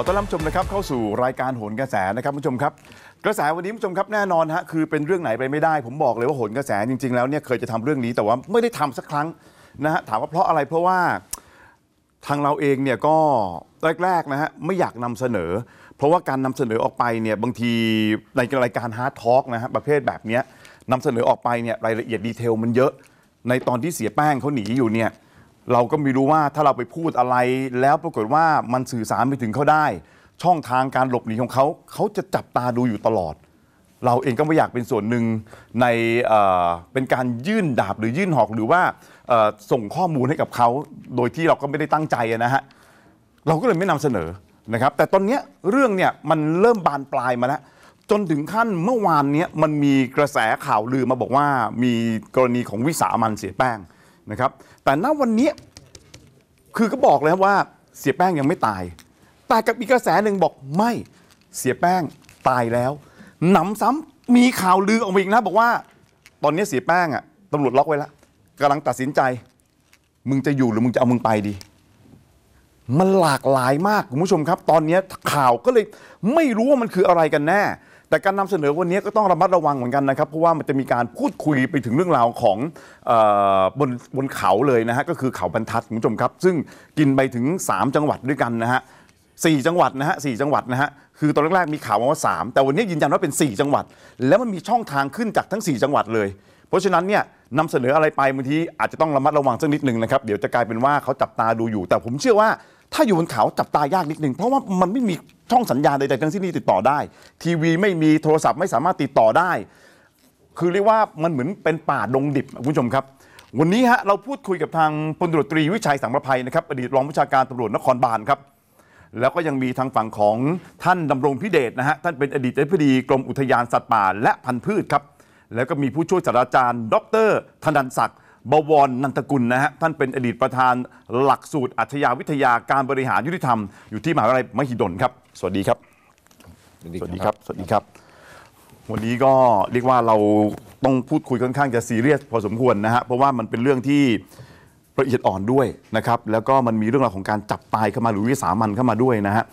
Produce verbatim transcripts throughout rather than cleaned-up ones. ขอต้อนรับชมนะครับเข้าสู่รายการโหนกระแสนะครับผู้ชมครับกระแสวันนี้ผู้ชมครับแน่นอนฮะคือเป็นเรื่องไหนไปไม่ได้ผมบอกเลยว่าโหนกระแสจริงๆแล้วเนี่ยเคยจะทำเรื่องนี้แต่ว่าไม่ได้ทำสักครั้งนะฮะถามว่าเพราะอะไรเพราะว่าทางเราเองเนี่ยก็แรกๆนะฮะไม่อยากนำเสนอเพราะว่าการนำเสนอออกไปเนี่ยบางทีในรายการฮาร์ดทอล์กนะฮะประเภทแบบเนี้ยนำเสนอออกไปเนี่ยรายละเอียดดีเทลมันเยอะในตอนที่เสียแป้งเขาหนีอยู่เนี่ยเราก็ไม่รู้ว่าถ้าเราไปพูดอะไรแล้วปรากฏว่ามันสื่อสารไปถึงเขาได้ช่องทางการหลบหนีของเขาเขาจะจับตาดูอยู่ตลอดเราเองก็ไม่อยากเป็นส่วนหนึ่งใน เอ่อ เป็นการยื่นดาบหรือยื่นหอกหรือว่าส่งข้อมูลให้กับเขาโดยที่เราก็ไม่ได้ตั้งใจนะฮะเราก็เลยไม่นำเสนอนะครับแต่ตอนนี้เรื่องเนี่ยมันเริ่มบานปลายมาแล้วจนถึงขั้นเมื่อวานนี้มันมีกระแสข่าวลือมาบอกว่ามีกรณีของวิสามันเสียแป้งนะครับแต่ณวันนี้คือก็บอกแล้วว่าเสียแป้งยังไม่ตายแต่กับอีกกระแสหนึ่งบอกไม่เสียแป้งตายแล้วหนำซ้ำมีข่าวลือออกมาอีกนะบอกว่าตอนนี้เสียแป้งอ่ะตำรวจล็อกไว้แล้วกำลังตัดสินใจมึงจะอยู่หรือมึงจะเอามึงไปดีมันหลากหลายมากคุณผู้ชมครับตอนนี้ข่าวก็เลยไม่รู้ว่ามันคืออะไรกันแน่แต่การนำเสนอวันนี้ก็ต้องระมัดระวังเหมือนกันนะครับเพราะว่ามันจะมีการพูดคุยไปถึงเรื่องราวของเอ่อบนบนเขาเลยนะฮะก็คือเขาบรรทัดคุณผู้ชมครับซึ่งกินไปถึงสามจังหวัดด้วยกันนะฮะสี่จังหวัดนะฮะสี่จังหวัดนะฮะคือตอนแรกๆมีข่าวมาว่าสามแต่วันนี้ยืนยันว่าเป็นสี่จังหวัดแล้วมันมีช่องทางขึ้นจากทั้งสี่จังหวัดเลยเพราะฉะนั้นเนี่ยนำเสนออะไรไปบางทีอาจจะต้องระมัดระวังสักนิดนึงนะครับเดี๋ยวจะกลายเป็นว่าเขาจับตาดูอยู่แต่ผมเชื่อว่าถ้าอยู่บนเขาจับตายากนิดนึงเพราะว่ามันไม่มีช่องสัญญาณใดๆทั้งสิ้นติดต่อได้ทีวีไม่มีโทรศัพท์ไม่สามารถติดต่อได้คือเรียกว่ามันเหมือนเป็นป่าดงดิบคุณผู้ชมครับวันนี้ฮะเราพูดคุยกับทางพลตำรวจตรีวิชัยสังประภัยนะครับอดีตรองผู้บัญชาการตำรวจนครบาลครับแล้วก็ยังมีทางฝั่งของท่านดำรงพิเดชนะฮะท่านเป็นอดีตอธิบดีกรมอุทยานสัตว์ป่าและพันธุ์พืชครับแล้วก็มีผู้ช่วยศาสตราจารย์ดรธนันศักดิ์บวรนันทกุลนะฮะท่านเป็นอดีตประธานหลักสูตรอาชญาวิทยาการบริหารยุติธรรมอยู่ที่มหาวิทยาลัยมหิดลครับสวัสดีครับสวัสดีครับสวัสดีครับวันนี้ก็เรียกว่าเราต้องพูดคุยค่อนข้างจะซีเรียสพอสมควรนะฮะเพราะว่ามันเป็นเรื่องที่ละเอียดอ่อนด้วยนะครับแล้วก็มันมีเรื่องราวของการจับตายเข้ามาหรือวิสามันเข้ามาด้วยนะฮะ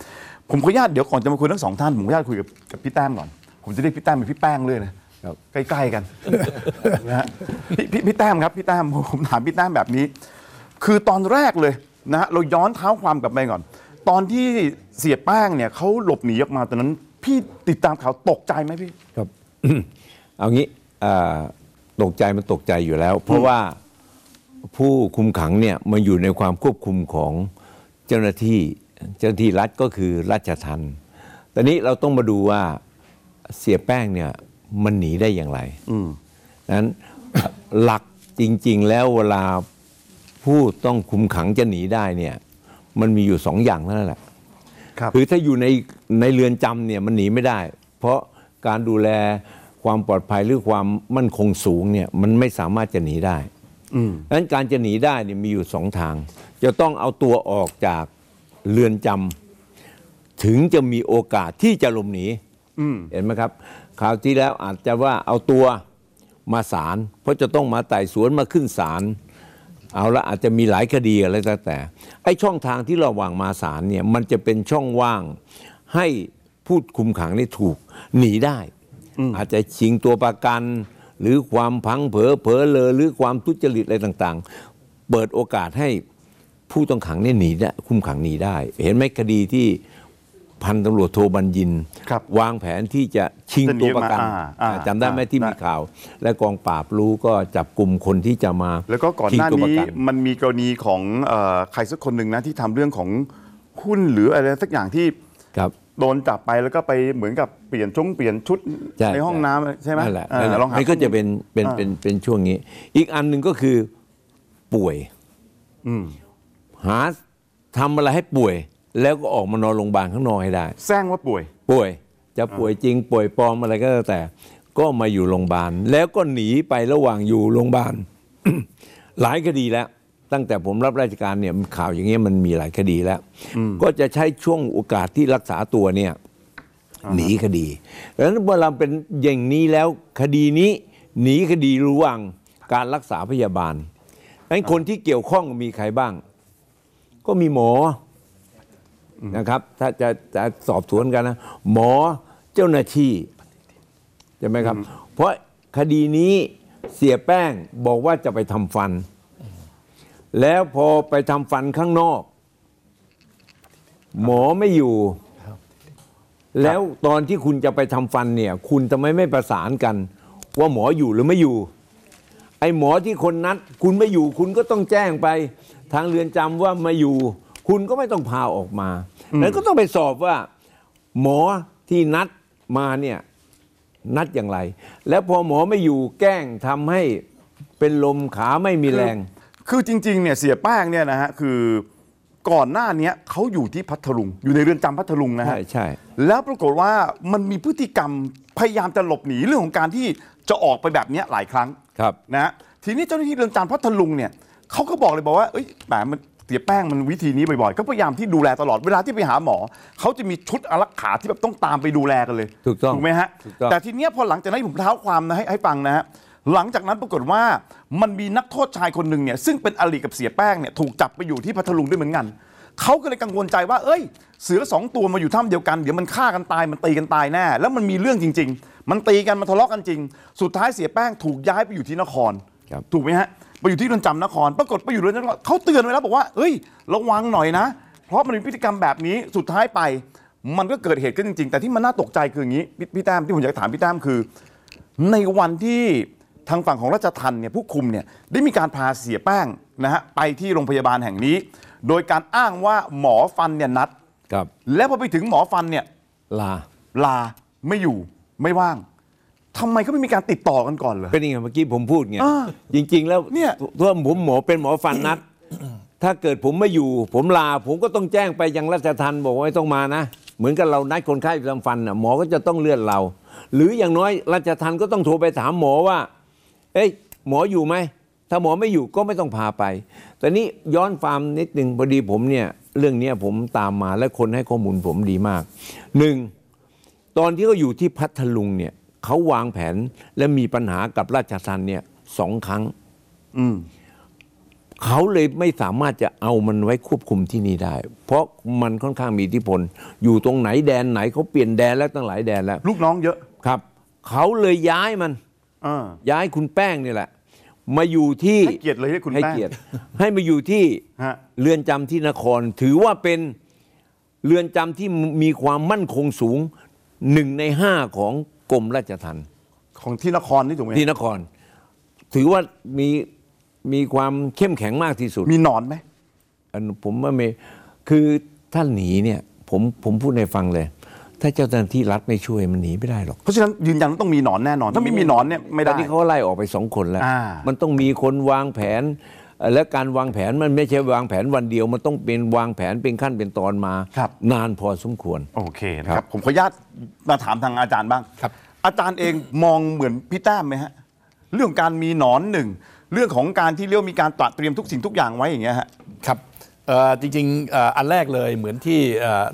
ผมขออนุญาตเดี๋ยวก่อนจะมาคุยทั้งสองท่านผมขออนุญาตคุยกับกับพี่แต้มก่อนผมจะเรียกพี่แต้มเป็นพี่แป้งเลยนะใกล้ๆกันนะฮะพี่แต้มครับพี่แต้มผมถามพี่แต้มแบบนี้คือตอนแรกเลยนะฮะเราย้อนเท้าความกลับไปก่อนตอนที่เสียแป้งเนี่ยเขาหลบหนีออกมาตอนนั้นพี่ติดตามข่าวตกใจไหมพี่ครับเอางี้ตกใจมันตกใจอยู่แล้วเพราะว่าผู้คุมขังเนี่ยมันอยู่ในความควบคุมของเจ้าหน้าที่เจ้าหน้าที่รัฐก็คือราชทัณฑ์ตอนนี้เราต้องมาดูว่าเสียแป้งเนี่ยมันหนีได้อย่างไรนั้นหลักจริงๆแล้วเวลาผู้ต้องคุมขังจะหนีได้เนี่ยมันมีอยู่สองอย่างนั่นแหละคือถ้าอยู่ในในเรือนจำเนี่ยมันหนีไม่ได้เพราะการดูแลความปลอดภัยหรือความมั่นคงสูงเนี่ยมันไม่สามารถจะหนีได้ดังนั้นการจะหนีได้เนี่ยมีอยู่สองทางจะต้องเอาตัวออกจากเรือนจำถึงจะมีโอกาสที่จะหลบหนีเห็นไหมครับคราวที่แล้วอาจจะว่าเอาตัวมาศาลเพราะจะต้องมาไต่สวนมาขึ้นศาลเอาละอาจจะมีหลายคดีอะไรแต่แต่ไอ้ช่องทางที่ระหว่างมาศาลเนี่ยมันจะเป็นช่องว่างให้ผู้คุมขังได้ถูกหนีได้อาจจะชิงตัวประกันหรือความพังเผลอเผลอเลอหรือความทุจริตอะไรต่างๆเปิดโอกาสให้ผู้ต้องขังเนี่ยหนีได้คุมขังหนีได้เห็นไหมคดีที่พันตำรวจโทบัญญินวางแผนที่จะชิงตัวประกันจำได้ไหมที่มีข่าวและกองปราบรู้ก็จับกลุ่มคนที่จะมาแล้วก็ก่อนหน้านี้มันมีกรณีของใครสักคนหนึ่งนะที่ทำเรื่องของหุ้นหรืออะไรสักอย่างที่โดนจับไปแล้วก็ไปเหมือนกับเปลี่ยนชงเปลี่ยนชุดในห้องน้ำใช่ไหมนี่ก็จะเป็นเป็นเป็นช่วงนี้อีกอันหนึ่งก็คือป่วยหาทำอะไรให้ป่วยแล้วก็ออกมานอนโรงพยาบาลข้างนอกให้ได้แซงว่าป่วยป่วยจะป่วยจริงป่วยปลอมอะไรก็แล้วแต่ก็มาอยู่โรงพยาบาลแล้วก็หนีไประหว่างอยู่โรงพยาบาล หลายคดีแล้วตั้งแต่ผมรับราชการเนี่ยข่าวอย่างเงี้ยมันมีหลายคดีแล้วก็จะใช้ช่วงโอกาสที่รักษาตัวเนี่ยหนีคดีดังนั้นเมื่อเราเป็นอย่างนี้แล้วคดีนี้หนีคดีระหว่างการรักษาพยาบาลดังนั้นคนที่เกี่ยวข้องมีใครบ้างก็มีหมอ นะครับถ้าจะจะสอบสวนกันนะหมอเจ้าหน้าที่ใช่ไหมครับเพราะคดีนี้เสียแป้งบอกว่าจะไปทำฟันแล้วพอไปทำฟันข้างนอกหมอไม่อยู่แล้วตอนที่คุณจะไปทำฟันเนี่ยคุณทำไมไม่ประสานกันว่าหมออยู่หรือไม่อยู่ไอ้หมอที่คนนัดคุณไม่อยู่คุณก็ต้องแจ้งไปทางเรือนจำว่าไม่อยู่คุณก็ไม่ต้องพาออกมาแล้วก็ต้องไปสอบว่าหมอที่นัดมาเนี่ยนัดอย่างไรแล้วพอหมอไม่อยู่แกล้งทำให้เป็นลมขาไม่มีแรงคือจริงๆเนี่ยเสียแป้งเนี่ยนะฮะคือก่อนหน้านี้เขาอยู่ที่พัทลุงอยู่ในเรือนจำพัทลุงนะฮะใช่แล้วปรากฏว่ามันมีพฤติกรรมพยายามจะหลบหนีเรื่องของการที่จะออกไปแบบนี้หลายครั้งครับนะทีนี้เจ้าหน้าที่เรือนจำพัทลุงเนี่ยเขาก็บอกเลยบอกว่าเอ้ยแหมมันเสียแป้งมันวิธีนี้บ่อยๆก็พยายามที่ดูแลตลอดเวลาที่ไปหาหมอเขาจะมีชุดอารักขาที่แบบต้องตามไปดูแลกันเลยถูกต้องถูกไหมฮะแต่ทีนี้พอหลังจากนั้นผมเท้าความนะให้ให้ฟังนะฮะหลังจากนั้นปรากฏว่ามันมีนักโทษชายคนหนึ่งเนี่ยซึ่งเป็นอริกับเสียแป้งเนี่ยถูกจับไปอยู่ที่พัทลุงด้วยเหมือนกันเขาก็เลยกังวลใจว่าเอ้ยเสือสองตัวมาอยู่ถ้ำเดียวกันเดี๋ยวมันฆ่ากันตายมันตีกันตายแน่แล้วมันมีเรื่องจริงๆมันตีกันมันทะเลาะกันจริงสุดท้ายเสียแป้งถูกย้ายไปอยู่ที่นครถูกไหมฮะไปอยู่ที่เรือนจำนครปรากฏไปอยู่เรือนจำเขาเตือนไว้แล้วบอกว่าเอ้ยระวังหน่อยนะเพราะมันมีพฤติกรรมแบบนี้สุดท้ายไปมันก็เกิดเหตุขึ้นจริงๆแต่ที่มันน่าตกใจคืออย่างนี้พี่แต้มที่ผมอยากถามพี่แต้มคือในวันที่ทางฝั่งของราชทัณฑ์เนี่ยผู้คุมเนี่ยได้มีการพาเสียแป้งนะฮะไปที่โรงพยาบาลแห่งนี้โดยการอ้างว่าหมอฟันเนี่ยนัดแล้วพอไปถึงหมอฟันเนี่ยลาลาไม่อยู่ไม่ว่างทำไมเขาไม่มีการติดต่อกันก่อนเหรอเป็นยังไงเมื่อกี้ผมพูดไงจริงๆแล้วเนี่ยถ้าผมหมอเป็นหมอฟันนัดถ้าเกิดผมไม่อยู่ผมลาผมก็ต้องแจ้งไปยังราชทัณฑ์บอกว่าไม่ต้องมานะเหมือนกับเรานัดคนไข้ทำฟันน่ะหมอก็จะต้องเลื่อนเราหรืออย่างน้อยราชทัณฑ์ก็ต้องโทรไปถามหมอว่าเอ้ยหมออยู่ไหมถ้าหมอไม่อยู่ก็ไม่ต้องพาไปแต่นี้ย้อนความนิดหนึ่งพอดีผมเนี่ยเรื่องนี้ผมตามมาและคนให้ข้อมูลผมดีมากหนึ่งตอนที่เขาอยู่ที่พัทลุงเนี่ยเขาวางแผนและมีปัญหากับราชทัณฑ์เนี่ยสองครั้งอืมเขาเลยไม่สามารถจะเอามันไว้ควบคุมที่นี่ได้เพราะมันค่อนข้างมีอิทธิพลอยู่ตรงไหนแดนไหนเขาเปลี่ยนแดนแล้วตั้งหลายแดนแล้วลูกน้องเยอะครับเขาเลยย้ายมันย้ายคุณแป้งนี่แหละมาอยู่ที่ให้เกียรติเลยให้คุณแป้งให้เกียรติให้มาอยู่ที่เรือนจำที่นครถือว่าเป็นเรือนจำที่มีความมั่นคงสูงหนึ่งในห้าของกรมราชทัณฑ์ของที่นครนี่ถูกไหมที่นครถือว่ามีมีความเข้มแข็งมากที่สุดมีหนอนไหมผมว่าไม่คือถ้าหนีเนี่ยผมผมพูดให้ฟังเลยถ้าเจ้าหน้าที่รัฐไม่ช่วยมันหนีไม่ได้หรอกเพราะฉะนั้นยืนยันต้องมีหนอนแน่นอนถ้าไม่มีหนอนเนี่ยไม่ได้ตอนนี้เขาไล่ออกไปสองคนแล้วมันต้องมีคนวางแผนและการวางแผนมันไม่ใช่วางแผนวันเดียวมันต้องเป็นวางแผนเป็นขั้นเป็นตอนมานานพอสมควรโอเคครับผมขออนุญาตมาถามทางอาจารย์บ้างครับอาจารย์เองมองเหมือนพี่แต้มไหมฮะเรื่องการมีหนอนหนึ่งเรื่องของการที่เรียกมีการตระเตรียมทุกสิ่งทุกอย่างไว้อย่างเงี้ยฮะครับจริงๆอันแรกเลยเหมือนที่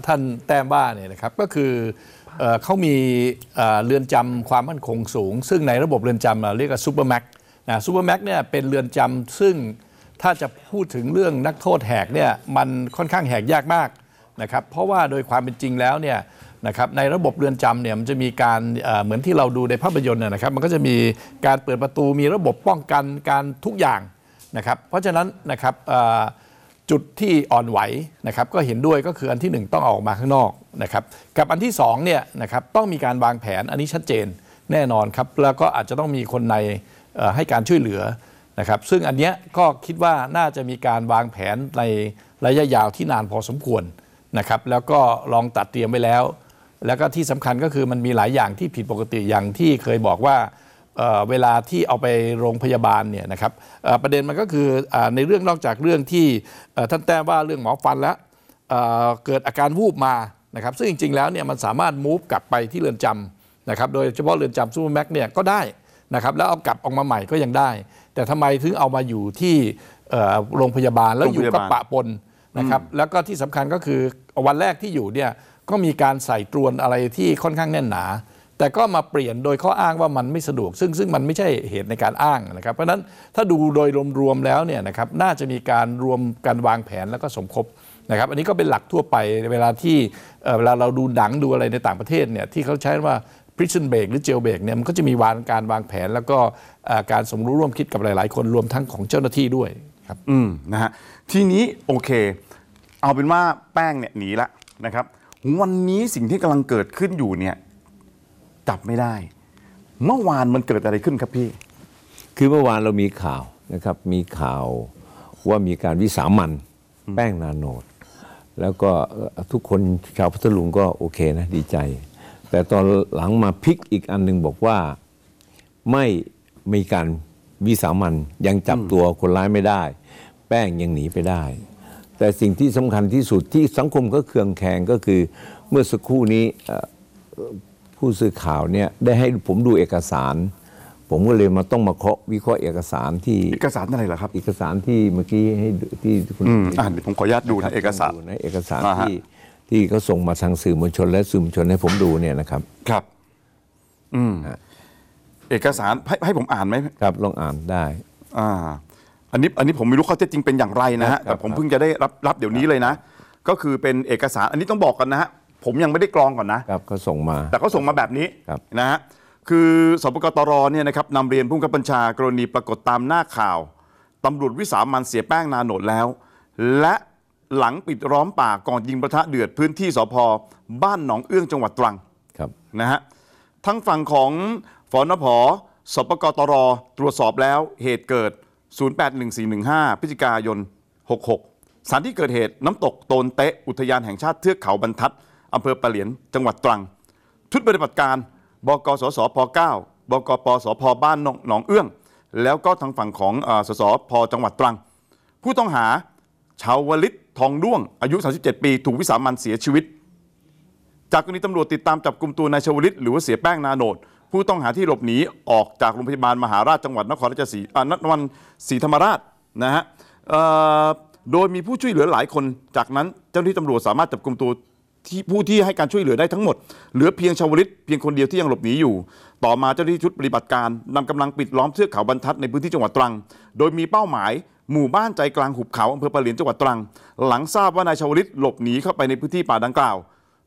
ท่านแต้มว่าเนี่ยนะครับก็คือเขามีเรือนจำความมั่นคงสูงซึ่งในระบบเรือนจำเราเรียกว่าซูเปอร์แม็กนะซูเปอร์แม็กเนี่ยเป็นเรือนจำซึ่งถ้าจะพูดถึงเรื่องนักโทษแหกเนี่ยมันค่อนข้างแหกยากมากนะครับเพราะว่าโดยความเป็นจริงแล้วเนี่ยนะครับในระบบเรือนจำเนี่ยมันจะมีการเหมือนที่เราดูในภาพยนตร์นะครับมันก็จะมีการเปิดประตูมีระบบป้องกันการทุกอย่างนะครับเพราะฉะนั้นนะครับจุดที่อ่อนไหวนะครับก็เห็นด้วยก็คืออันที่หนึ่งต้องออกมาข้างนอกนะครับกับอันที่สองเนี่ยนะครับต้องมีการวางแผนอันนี้ชัดเจนแน่นอนครับแล้วก็อาจจะต้องมีคนในให้การช่วยเหลือนะครับซึ่งอันเนี้ยก็คิดว่าน่าจะมีการวางแผนในระยะยาวที่นานพอสมควรนะครับแล้วก็ลองตัดเตรียมไว้แล้วแล้วก็ที่สำคัญก็คือมันมีหลายอย่างที่ผิดปกติอย่างที่เคยบอกว่าเวลาที่เอาไปโรงพยาบาลเนี่ยนะครับประเด็นมันก็คือในเรื่องนอกจากเรื่องที่ท่านแต้มว่าเรื่องหมอฟันแล้วเกิดอาการวูบมานะครับซึ่งจริงๆแล้วเนี่ยมันสามารถมูฟกลับไปที่เรือนจำนะครับโดยเฉพาะเรือนจำซูเปอร์แม็กเนี่ยก็ได้นะครับแล้วเอากลับออกมาใหม่ก็ยังได้แต่ทำไมถึงเอามาอยู่ที่โรงพยาบาลแล้วอยู่กับปะปนนะครับแล้วก็ที่สำคัญก็คือวันแรกที่อยู่เนี่ยก็มีการใส่ตรวนอะไรที่ค่อนข้างแน่นหนาแต่ก็มาเปลี่ยนโดยข้ออ้างว่ามันไม่สะดวกซึ่งซึ่งมันไม่ใช่เหตุในการอ้างนะครับเพราะฉะนั้นถ้าดูโดยรวมๆแล้วเนี่ยนะครับน่าจะมีการรวมการวางแผนแล้วก็สมคบ นะครับอันนี้ก็เป็นหลักทั่วไปเวลาที่เวลาเราดูหนังดูอะไรในต่างประเทศเนี่ยที่เขาใช้ว่า prison break หรือ jail break เนี่ยมันก็จะมีวางการวางแผนแล้วก็การสมรู้ร่วมคิดกับหลายๆคนรวมทั้งของเจ้าหน้าที่ด้วยครับอืมนะฮะทีนี้โอเคเอาเป็นว่าแป้งเนี่ยหนีละนะครับวันนี้สิ่งที่กำลังเกิดขึ้นอยู่เนี่ยจับไม่ได้เมื่อวานมันเกิดอะไรขึ้นครับพี่คือเมื่อวานเรามีข่าวนะครับมีข่าวว่ามีการวิสามันแป้งนาโนดแล้วก็ทุกคนชาวพัทลุงก็โอเคนะดีใจแต่ตอนหลังมาพลิกอีกอันหนึ่งบอกว่าไม่มีการวิสามันยังจับตัวคนร้ายไม่ได้แป้งยังหนีไปได้แต่สิ่งที่สำคัญที่สุดที่สังคมก็เคืองแคลงก็คือเมื่อสักครู่นี้ผู้สื่อข่าวเนี่ยได้ให้ผมดูเอกสารผมก็เลยมาต้องมาเคาะวิเคราะห์เอกสารที่เอกสารอะไรล่ะครับเอกสารที่เมื่อกี้ให้ที่คุณอ่านผมขออนุญาตดูนะเอกสารนะเอกสารที่ที่เขาส่งมาทางสื่อมวลชนและสื่อมวลชนให้ผมดูเนี่ยนะครับครับอืมเอกสารให้ให้ผมอ่านไหมครับลองอ่านได้อ่าอันนี้อันนี้ผมไม่รู้ข้อเท็จจริงเป็นอย่างไรนะฮะแต่ผมเพิ่งจะได้รับรับเดี๋ยวนี้เลยนะก็คือเป็นเอกสารอันนี้ต้องบอกกันนะฮะผมยังไม่ได้กรองก่อนนะครับเขาส่งมาแต่เขาส่งมาแบบนี้นะฮะคือสปกตรเนี่ยนะครับนำเรียนผู้บังคับบัญชากรณีปรากฏตามหน้าข่าวตำรวจวิสามันเสียแป้งนาโนดแล้วและหลังปิดล้อมป่าก่อนยิงประทะเดือดพื้นที่สพบ้านหนองเอื้องจังหวัดตรังครับนะฮะทั้งฝั่งของฝนผสปกตรตรวจสอบแล้วเหตุเกิดศูนย์ แปด หนึ่ง สี่ หนึ่ง ห้าพฤศจิกายนหกหกสถานที่เกิดเหตุน้ำตกโตนเตะอุทยานแห่งชาติเทือกเขาบรรทัดอำเภอปะเหลียนจังหวัดตรังชุดปฏิบัติการบกสสพเก้าบกปสพบ้านหนองเอื้องแล้วก็ทางฝั่งของสสพจังหวัดตรังผู้ต้องหาชาววลิตทองด้วงอายุสามสิบเจ็ดปีถูกวิสามันเสียชีวิตจากกรณีตำรวจติดตามจับกลุ่มตัวนายชาววลิตหรือว่าเสียแป้งนาโนดผู้ต้องหาที่หลบหนีออกจากโรงพยาบาลมหาราชจังหวัดนครราชสีนครศรีธรรมราชนะฮะโดยมีผู้ช่วยเหลือหลายคนจากนั้นเจ้าหน้าที่ตำรวจสามารถจับกลุ่มตัวที่ผู้ที่ให้การช่วยเหลือได้ทั้งหมดเหลือเพียงชาวลิตเพียงคนเดียวที่ยังหลบหนีอยู่ต่อมาเจ้าหน้าที่ชุดปฏิบัติการนำกำลังปิดล้อมเทือกเขาบรรทัดในพื้นที่จังหวัดตรังโดยมีเป้าหมายหมู่บ้านใจกลางหุบเขาอำเภอปะเหลียนจังหวัดตรังหลังทราบว่านายชาวลิตหลบหนีเข้าไปในพื้นที่ป่าดังกล่าว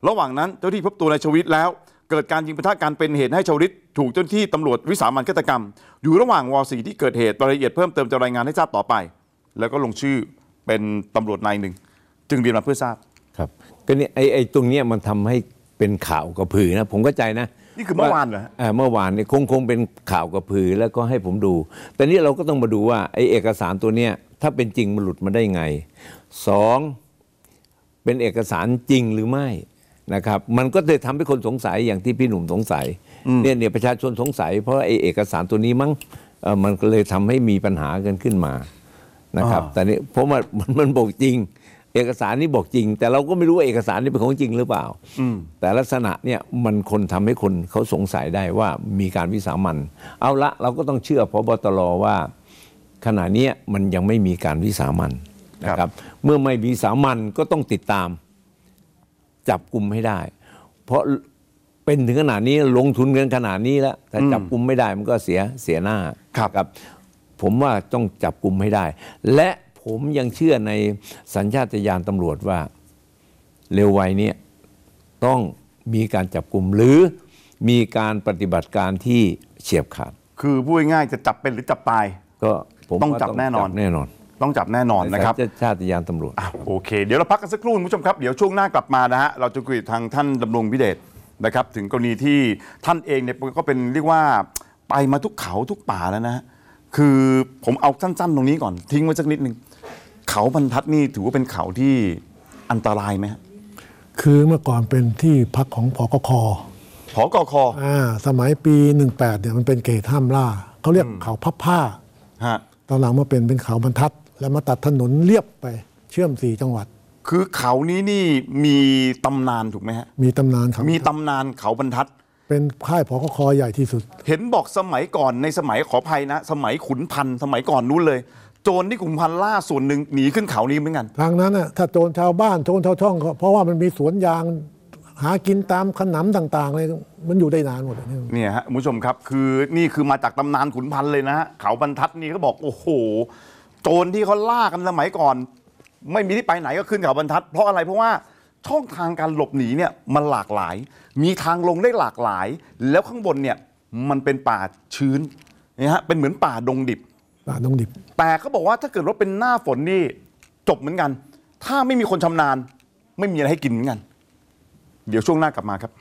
ระหว่างนั้นเจ้าหน้าที่พบตัวนายชาวลิตแล้วเกิดการยิงปะทะกันเป็นเหตุให้ชาวลิตถูกเจ้าหน้าที่ตำรวจวิสามันฆาตกรรมอยู่ระหว่างวอสี่ที่เกิดเหตุรายละเอียดเพิ่มเติมจะรายงานให้ทราบต่อไปแล้วก็ลงชื่อเป็นตำรวจนายหนึ่งจึงเรียนมาเพื่อทราบครับก็เนี่ยไอ้ไอ้ตรงเนี้ยมันทำให้เป็นข่าวกระพือนะผมเข้าใจนะนี่คือเมื่อวานเหรออ่าเมื่อวานเนี่ยคงคงเป็นข่าวกระพือแล้วก็ให้ผมดูแต่นี่เราก็ต้องมาดูว่าไอ้เอกสารตัวเนี้ยถ้าเป็นจริงมันหลุดมาได้ไงสองเป็นเอกสารจริงหรือไม่นะครับมันก็เลยทำให้คนสงสัยอย่างที่พี่หนุ่มสงสัยเนี่ยเนี่ยประชาชนสงสัยเพราะไอ้เอกสารตัวนี้มั้งเออมันก็เลยทำให้มีปัญหากันขึ้นมานะครับแต่นี่เพราะว่ามันมันบอกจริงเอกสารนี่บอกจริงแต่เราก็ไม่รู้ว่าเอกสารนี่เป็นของจริงหรือเปล่าแต่ลักษณะเนี่ยมันคนทำให้คนเขาสงสัยได้ว่ามีการวิสามันเอาละเราก็ต้องเชื่อพบตรว่าขณะนี้มันยังไม่มีการวิสามันนะครับเมื่อไม่วิสามันก็ต้องติดตามจับกุมให้ได้เพราะเป็นถึงขนาดนี้ลงทุนกันขนาดนี้แล้วถ้าจับกุมไม่ได้มันก็เสียเสียหน้าครับผมว่าต้องจับกุมให้ได้และผมยังเชื่อในสัญชาตญาณตำรวจว่าเร็ววัยเนี่ยต้องมีการจับกลุ่มหรือมีการปฏิบัติการที่เฉียบขาดคือพูดง่ายจะจับเป็นหรือจับตายก็ผมต้องจับแน่นอนแน่นอนต้องจับแน่นอนนะครับสัญชาตญาณตำรวจโอเคเดี๋ยวเราพักกันสักครู่คุณผู้ชมครับเดี๋ยวช่วงหน้ากลับมานะฮะเราจะคุยกับทางท่านดำรงพิเดชนะครับถึงกรณีที่ท่านเองเนี่ยก็เป็นเรียกว่าไปมาทุกเขาทุกป่าแล้วนะคือผมเอาสั้นๆตรงนี้ก่อนทิ้งไว้สักนิดนึงเขาบรรทัดนี่ถือว่าเป็นเขาที่อันตรายไหมคือเมื่อก่อนเป็นที่พักของผกค.ผกค.อ่าสมัยปีหนึ่งแปดเนี่ยมันเป็นเขตห้ามล่าเขาเรียกเขาพับผ้าฮะตอนหลังมาเป็นเป็นเขาบรรทัดแล้วมาตัดถนนเรียบไปเชื่อมสี่จังหวัดคือเขานี้นี่มีตำนานถูกไหมฮะมีตำนานเขามีตำนานเขาบรรทัดเป็นค่ายผกค.ใหญ่ที่สุดเห็นบอกสมัยก่อนในสมัยขอภัยนะสมัยขุนพันธ์สมัยก่อนนู้นเลยโจรที่ขุนพันธ์ล่าส่วนหนึ่งหนีขึ้นเขานี้เหมือนกันทางนั้นน่ะถ้าโจรชาวบ้านโจรชาวช่องเพราะว่ามันมีสวนยางหากินตามขนำต่างๆเลยมันอยู่ได้นานหมดเนี่ยฮะผู้ชมครับคือนี่คือมาจากตำนานขุนพันธ์เลยนะเขาบรรทัดนี่เขาบอกโอ้โหโจรที่เขาล่ากันสมัยก่อน ไม่มีที่ไปไหนก็ขึ้นเขาบรรทัดเพราะอะไรเพราะว่าช่องทางการหลบหนีเนี่ยมันหลากหลายมีทางลงได้หลากหลายแล้วข้างบนเนี่ยมันเป็นป่าชื้นนะฮะเป็นเหมือนป่าดงดิบป่าดงดิบแต่เขาบอกว่าถ้าเกิดว่าเป็นหน้าฝนนี่จบเหมือนกันถ้าไม่มีคนชำนาญไม่มีอะไรให้กินเหมือนกันเดี๋ยวช่วงหน้ากลับมาครับ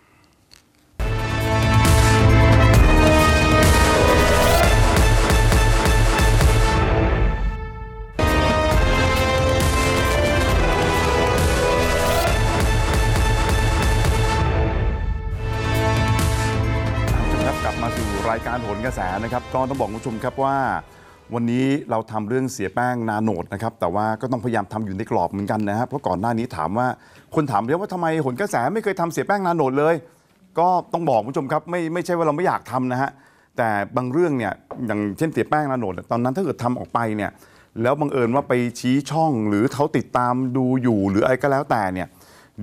รายการโหนกระแสนะครับก็ต้องบอกคุณผู้ชมครับว่าวันนี้เราทำเรื่องเสียแป้งนาโนดนะครับแต่ว่าก็ต้องพยายามทำอยู่ในกรอบเหมือนกันนะครับเพราะก่อนหน้านี้ถามว่าคนถามเยอะว่าทำไมโหนกระแสไม่เคยทำเสียแป้งนาโนดเลยก็ต้องบอกคุณผู้ชมครับไม่ไม่ใช่ว่าเราไม่อยากทำนะฮะแต่บางเรื่องเนี่ยอย่างเช่นเสียแป้งนาโนดตอนนั้นถ้าเกิดทำออกไปเนี่ยแล้วบังเอิญว่าไปชี้ช่องหรือเขาติดตามดูอยู่หรืออะไรก็แล้วแต่เนี่ย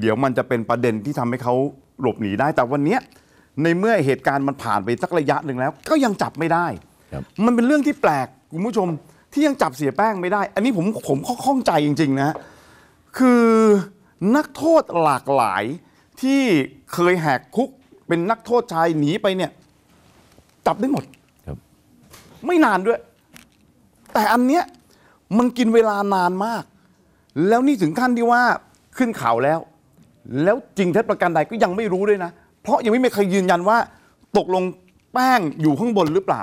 เดี๋ยวมันจะเป็นประเด็นที่ทำให้เขาหลบหนีได้แต่วันนี้ในเมื่อเหตุการณ์มันผ่านไปสักระยะหนึ่งแล้วก็ยังจับไม่ได้มันเป็นเรื่องที่แปลกคุณผู้ชมที่ยังจับเสียแป้งไม่ได้อันนี้ผมผมข้องใจจริงๆนะคือนักโทษหลากหลายที่เคยแหกคุกเป็นนักโทษชายหนีไปเนี่ยจับได้หมดไม่นานด้วยแต่อันเนี้ยมันกินเวลานานมากแล้วนี่ถึงขั้นที่ว่าขึ้นเขาแล้วแล้วจริงเท็จประการใดก็ยังไม่รู้ด้วยนะเพราะยังไม่มีใครยืนยันว่าตกลงแป้งอยู่ข้างบนหรือเปล่า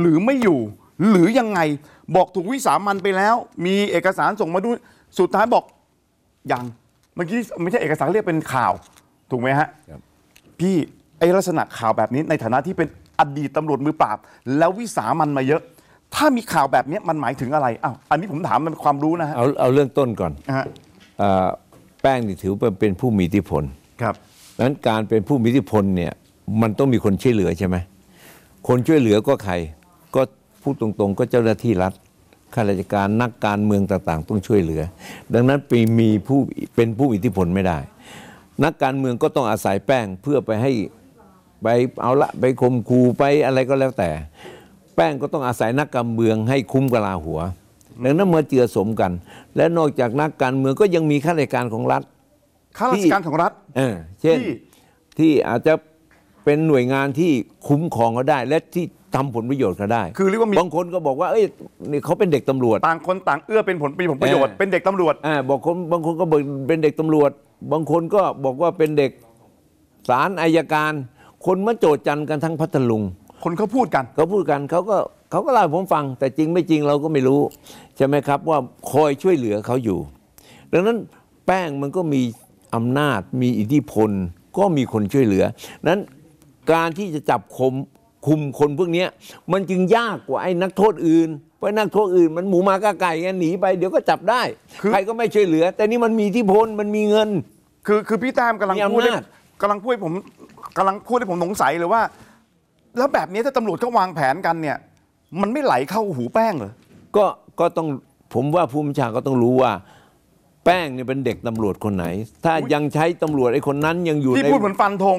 หรือไม่อยู่หรือยังไงบอกถูกวิสามันไปแล้วมีเอกสารส่งมาด้วยสุดท้ายบอกยังเมื่อกี้ไม่ใช่เอกสารเรียกเป็นข่าวถูกไหมฮะพี่ไอ้ลักษณะข่าวแบบนี้ในฐานะที่เป็นอดีตตำรวจมือปราบแล้ววิสามันมาเยอะถ้ามีข่าวแบบนี้มันหมายถึงอะไรอ้าวอันนี้ผมถามมันความรู้นะฮะเอาเอาเรื่องต้นก่อนแป้งนี่ถือเป็นผู้มีอิทธิพลครับนั้นการเป็นผู้มีอิทธิพลเนี่ยมันต้องมีคนช่วยเหลือใช่ไหมคนช่วยเหลือก็ใครก็พูดตรงๆก็เจ้าหน้าที่รัฐข้าราชการนักการเมืองต่างๆต้องช่วยเหลือดังนั้นไปมีผู้เป็นผู้อิทธิพลไม่ได้นักการเมืองก็ต้องอาศัยแป้งเพื่อไปให้ไปเอาละไปข่มขู่ไปอะไรก็แล้วแต่แป้งก็ต้องอาศัยนักการเมืองให้คุ้มกะลาหัวดังนั้นมาเจือสมกันและนอกจากนักการเมืองก็ยังมีข้าราชการของรัฐข้าราชการของรัฐเช่นที่อาจจะเป็นหน่วยงานที่คุ้มครองเขาได้และที่ทำผลประโยชน์เขาได้คือเรียกว่าบางคนก็บอกว่าเอ้ยนี่เขาเป็นเด็กตำรวจต่างคนต่างเอื้อเป็นผลมีผลประโยชน์เป็นเด็กตำรวจบอกคนบางคนก็บอกเป็นเด็กตำรวจบางคนก็บอกว่าเป็นเด็กศาลอัยการคนมาโจทย์จันกันทั้งพัทลุงคนเขาพูดกันเขาพูดกันเขาก็เขาก็เล่าให้ผมฟังแต่จริงไม่จริงเราก็ไม่รู้ใช่ไหมครับว่าคอยช่วยเหลือเขาอยู่ดังนั้นแป้งมันก็มีอำนาจมีอิทธิพลก็มีคนช่วยเหลือนั้นการที่จะจับคมคุมคนพวกนี้มันจึงยากกว่าไอ้นักโทษอื่นเพราะนักโทษอื่นมันหมูหมาก้าไก่ไงหนีไปเดี๋ยวก็จับได้ใครก็ไม่ช่วยเหลือแต่นี่มันมีอิทธิพลมันมีเงินคือคือพี่แต้มกำลังพูดกำลังพูดผมกำลังพูดให้ผมสงสัยเลยว่าแล้วแบบนี้ถ้าตำรวจเขาวางแผนกันเนี่ยมันไม่ไหลเข้าหูแป้งเหรอก็ก็ต้องผมว่าผู้บัญชาก็ต้องรู้ว่าแป้งเนี่ยเป็นเด็กตำรวจคนไหนถ้ายังใช้ตำรวจไอ้คนนั้นยังอยู่ในที่พูดเหมือนฟันธง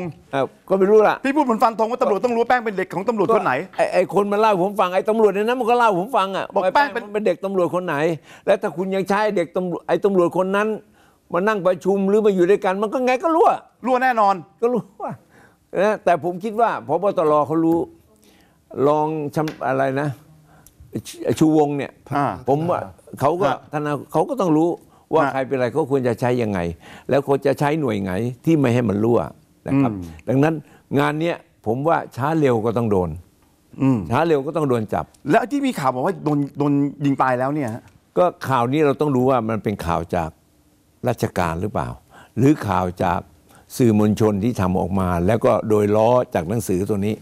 ก็ไม่รู้ล่ะที่พูดเหมือนฟันธงว่าตำรวจต้องรู้แป้งเป็นเด็กของตำรวจคนไหนไอ้คนมันเล่าผมฟังไอ้ตำรวจในนั้นมันก็เล่าผมฟังอ่ะบอกแป้งเป็นเด็กตำรวจคนไหนและถ้าคุณยังใช้เด็กตำรวจไอ้ตำรวจคนนั้นมานั่งประชุมหรือมาอยู่ด้วยกันมันก็ไงก็รั่วรั่วแน่นอนก็รั่วนะแต่ผมคิดว่าพบตรเขารู้ลองทำอะไรนะชูวงเนี่ยผมว่าเขาก็ท่านเขาก็ต้องรู้ว่าใครเป็นอะไรเขาควรจะใช้ยังไงแล้วควรจะใช้หน่วยไหนที่ไม่ให้มันรั่วนะครับดังนั้นงานนี้ผมว่าช้าเร็วก็ต้องโดนช้าเร็วก็ต้องโดนจับแล้วที่มีข่าวบอกว่าโดนโดนยิงตายแล้วเนี่ยก็ข่าวนี้เราต้องรู้ว่ามันเป็นข่าวจากราชการหรือเปล่าหรือข่าวจากสื่อมวลชนที่ทำออกมาแล้วก็โดยล้อจากหนังสือตัวนี้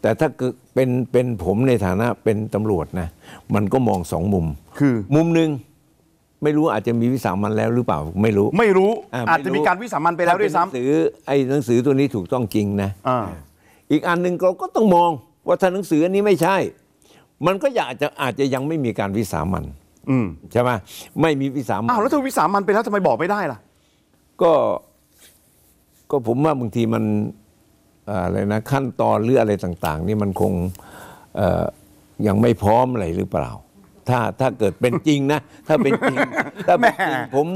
แต่ถ้าเป็นเป็นผมในฐานะเป็นตำรวจนะมันก็มองสองมุมคือมุมหนึ่งไม่รู้อาจจะมีวิสามันแล้วหรือเปล่าไม่รู้ไม่รู้อาจจะมีการวิสามันไปแล้วด้วยซ้ำหนังสือไอ้หนังสือตัวนี้ถูกต้องจริงนะอีกอันหนึ่งเราก็ต้องมองว่าถ้าหนังสืออันนี้ไม่ใช่มันก็อยากจะอาจจะยังไม่มีการวิสามันใช่ไหมไม่มีวิสามันอ้าวแล้วถ้าวิสามันไปแล้วทำไมบอกไม่ได้ล่ะก็ก็ผมว่าบางทีมันอะไรนะขั้นตอนหรืออะไรต่างๆนี่มันคงยังไม่พร้อมอะไรหรือเปล่า ถ้าถ้าเกิดเป็นจริงนะถ้าเป็นจริงถ้าเป็นจริงผม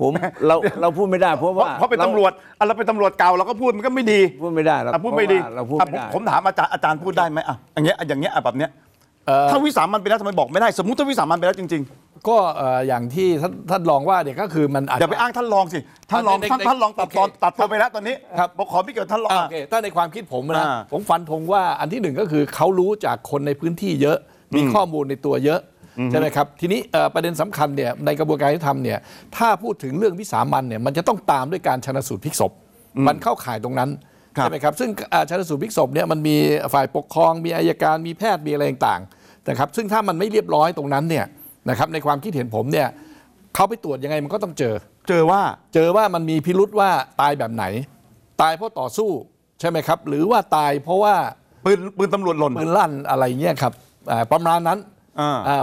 ผมเราเราพูดไม่ได้เพราะว่าเพราะเป็นตำรวจอ่ะเราเป็นตำรวจเก่าเราก็พูดมันก็ไม่ดีพูดไม่ได้เราพูดไม่ดีเราพูดไม่ได้ผมถามอาจารย์อาจารย์พูดได้ไหมอ่ะอย่างเงี้ยอย่างเงี้ยแบบเนี้ยถ้าวิสามันไปแล้วทำไมบอกไม่ได้สมมุติถ้าวิสามันไปแล้วจริงๆก็อย่างที่ท่านรองว่าเนี่ยก็คือมันอย่าไปอ้างท่านรองสิท่านรองท่านรองตัดตอนตัดตัวไปแล้วตอนนี้ครับขอพี่เกี่ยวท่านรองโอเคถ้าในความคิดผมนะผมฟันธงว่าอันที่หนึ่งก็คือเขารู้จากคนในพื้นที่เยอะมีข้อมูลในตัวเยอะใช่ไหมครับทีนี้ประเด็นสำคัญเนี่ยในกระบวนการยุติธรรมเนี่ยถ้าพูดถึงเรื่องวิสามันเนี่ยมันจะต้องตามด้วยการชันสูตรพลิกศพมันเข้าข่ายตรงนั้นใช่ไหมครับซึ่งชันสูตรพลิกศพเนี่ยมันมีฝ่ายปกครองมีอัยการมีแพทย์มีอะไรต่างนะครับซึ่งถ้ามันไม่เรียบร้อยตรงนั้นเนี่ยนะครับในความคิดเห็นผมเนี่ยเขาไปตรวจยังไงมันก็ต้องเจอเจอว่าเจอว่ามันมีพิรุษว่าตายแบบไหนตายเพราะต่อสู้ใช่ไหมครับหรือว่าตายเพราะว่าปืนปืนตำรวจหล่นปืนลั่นอะไรเงี้ยครับประมาณนั้น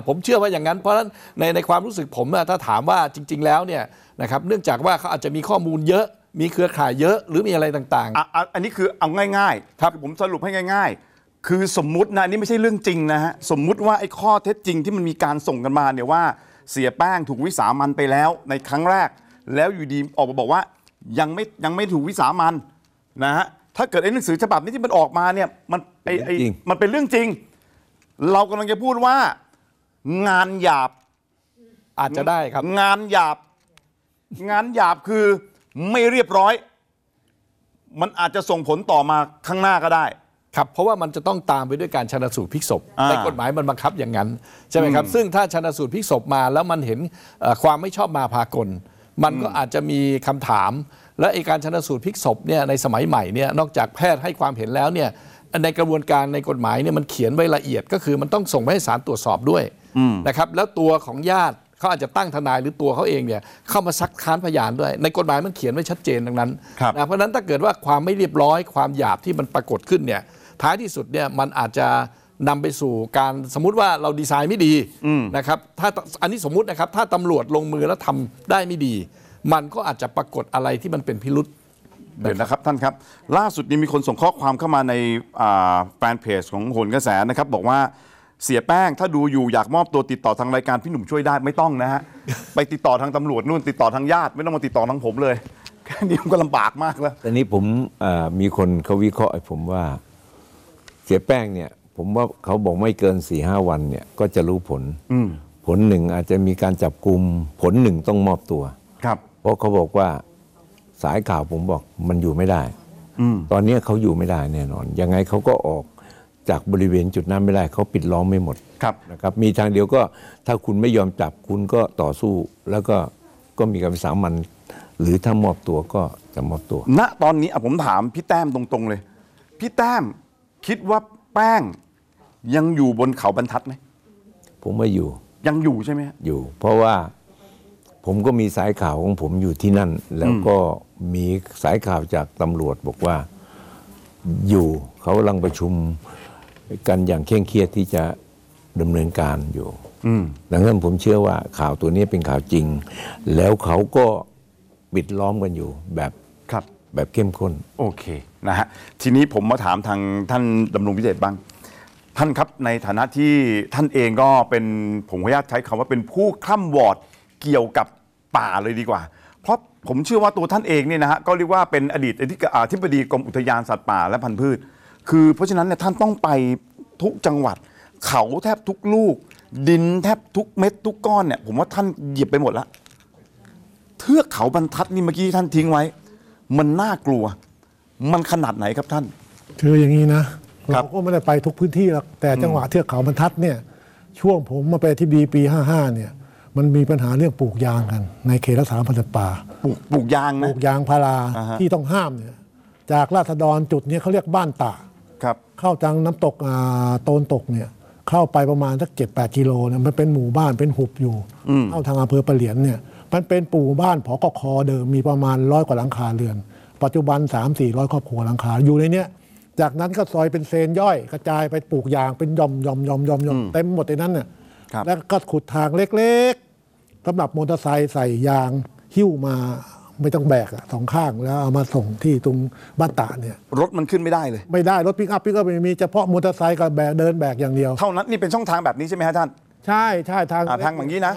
ผมเชื่อว่าอย่างนั้นเพราะฉะนั้นในในความรู้สึกผมถ้าถามว่าจริงๆแล้วเนี่ยนะครับเนื่องจากว่าเขาอาจจะมีข้อมูลเยอะมีเครือข่ายเยอะหรือมีอะไรต่างๆอันนี้คือเอาง่ายๆครับผมสรุปให้ง่ายๆคือสมมุตินะอันนี้ไม่ใช่เรื่องจริงนะฮะสมมุติว่าไอ้ข้อเท็จจริงที่มันมีการส่งกันมาเนี่ยว่าเสียแป้งถูกวิสามันไปแล้วในครั้งแรกแล้วอยู่ดีออกมาบอกว่ายังไม่ยังไม่ถูกวิสามันนะฮะถ้าเกิดไอ้หนังสือฉบับนี้ที่มันออกมาเนี่ยมันไอ้มันเป็นเรื่องจริงเรากำลังจะพูดว่างานหยาบอาจจะได้ครับงานหยาบงานหยาบคือไม่เรียบร้อยมันอาจจะส่งผลต่อมาข้างหน้าก็ได้ครับเพราะว่ามันจะต้องตามไปด้วยการชันสูตรพลิกศพในกฎหมายมันบังคับอย่างนั้นใช่ไหมครับซึ่งถ้าชันสูตรพลิกศพมาแล้วมันเห็นความไม่ชอบมาพากลมันก็อาจจะมีคำถามและไอ้การชันสูตรพลิกศพเนี่ยในสมัยใหม่เนี่ยนอกจากแพทย์ให้ความเห็นแล้วเนี่ยในกระบวนการในกฎหมายเนี่ยมันเขียนไว้ละเอียดก็คือมันต้องส่งไปให้ศาลตรวจสอบด้วยนะครับแล้วตัวของญาติเขาอาจจะตั้งทนายหรือตัวเขาเองเนี่ยเข้ามาซักค้านพยานด้วยในกฎหมายมันเขียนไว้ชัดเจนดังนั้นนะเพราะฉะนั้นถ้าเกิดว่าความไม่เรียบร้อยความหยาบที่มันปรากฏขึ้นเนี่ยท้ายที่สุดเนี่ยมันอาจจะนำไปสู่การสมมุติว่าเราดีไซน์ไม่ดีนะครับถ้าอันนี้สมมุตินะครับถ้าตำรวจลงมือแล้วทำได้ไม่ดีมันก็อาจจะปรากฏอะไรที่มันเป็นพิรุษเดี๋ยวนะครับท่านครับล่าสุดนี้มีคนส่งข้อความเข้ามาในแฟนเพจของโหนกระแสนะครับบอกว่าเสียแป้งถ้าดูอยู่อยากมอบตัวติดต่อทางรายการพี่หนุ่มช่วยได้ไม่ต้องนะฮะ ไปติดต่อทางตำรวจนู่นติดต่อทางญาติไม่ต้องมาติดต่อทางผมเลยแค่นี้มันก็ลำบากมากแล้วแต่นี้ผมมีคนเขาวิเคราะห์ผมว่าเสียแป้งเนี่ยผมว่าเขาบอกไม่เกินสี่ห้าวันเนี่ยก็จะรู้ผลผลหนึ่งอาจจะมีการจับกลุ่มผลหนึ่งต้องมอบตัวครับเพราะเขาบอกว่าสายข่าวผมบอกมันอยู่ไม่ได้ตอนนี้เขาอยู่ไม่ได้แน่นอนยังไงเขาก็ออกจากบริเวณจุดนั้นไม่ได้เขาปิดล้อมไม่หมดนะครับมีทางเดียวก็ถ้าคุณไม่ยอมจับคุณก็ต่อสู้แล้วก็ก็มีการวิสามันหรือถ้ามอบตัวก็จะมอบตัวณตอนนี้ผมถามพี่แต้มตรงๆเลยพี่แต้มคิดว่าแป้งยังอยู่บนเขาบรรทัดไหมผมว่าอยู่ยังอยู่ใช่ไหมอยู่เพราะว่าผมก็มีสายข่าวของผมอยู่ที่นั่นแล้วก็มีสายข่าวจากตำรวจบอกว่าอยู่เขากำลังประชุมกันอย่างเคร่งเครียดที่จะดำเนินการอยู่ดังนั้นผมเชื่อว่าข่าวตัวนี้เป็นข่าวจริงแล้วเขาก็ปิดล้อมกันอยู่แบบแบบเข้มข้นโอเคนะฮะทีนี้ผมมาถามทางท่านดำรงพิเดชบ้างท่านครับในฐานะที่ท่านเองก็เป็นผมขออนุญาตใช้คำว่าเป็นผู้คร่ำวอดเกี่ยวกับป่าเลยดีกว่าเพราะผมเชื่อว่าตัวท่านเองเนี่ยนะฮะก็เรียกว่าเป็นอดีตอธิบดีกรมอุทยานสัตว์ป่าและพันธุ์พืชคือเพราะฉะนั้นเนี่ยท่านต้องไปทุกจังหวัดเขาแทบทุกลูกดินแทบทุกเม็ดทุกก้อนเนี่ยผมว่าท่านเหยียบไปหมดละเทือกเขาบรรทัดนี่เมื่อกี้ท่านทิ้งไว้มันน่ากลัวมันขนาดไหนครับท่านคืออย่างนี้นะเราก็ไม่ได้ไปทุกพื้นที่หรอกแต่จังหวะเทือกเขาบรรทัดเนี่ยช่วงผมมาไปที่ดีปีห้าห้าเนี่ยมันมีปัญหาเรื่องปลูกยางกันในเขตรักษาพันธุ์ป่าปลูกปลูกยางนะปลูกยางพาราที่ต้องห้ามเนี่ยจากราษฎรจุดนี้เขาเรียกบ้านตาครับเข้าทางน้ำตกโตนตกเนี่ยเข้าไปประมาณสักเจ็ดแปดกิโลเนี่ยมันเป็นหมู่บ้านเป็นหุบอยู่เข้าทางอำเภอปะเหลียนเนี่ยมันเป็นปลูกบ้านผกคอเดิมมีประมาณร้อยกว่าหลังคาเรือนปัจจุบัน สามถึงสี่ร้อย ครอบครัวหลังคาอยู่ในเนี้ยจากนั้นก็ซอยเป็นเซนย่อยกระจายไปปลูกยางเป็นย่อมย่อมย่อมย่อมย่อมเต็มหมดในนั้นน่ะแล้วก็ขุดทางเล็กๆสำหรับมอเตอร์ไซค์ใส่ยางหิ้วมาไม่ต้องแบกสองข้างแล้วเอามาส่งที่ตรงบ้านตาเนี่ยรถมันขึ้นไม่ได้เลยไม่ได้รถปิกอัพปิกอัพมีเฉพาะมอเตอร์ไซค์กับแบกเดินแบกอย่างเดียวเท่านั้นนี่เป็นช่องทางแบบนี้ใช่ไหมฮะท่าน ใช่ใช่ทางทางอย่างนี้นะ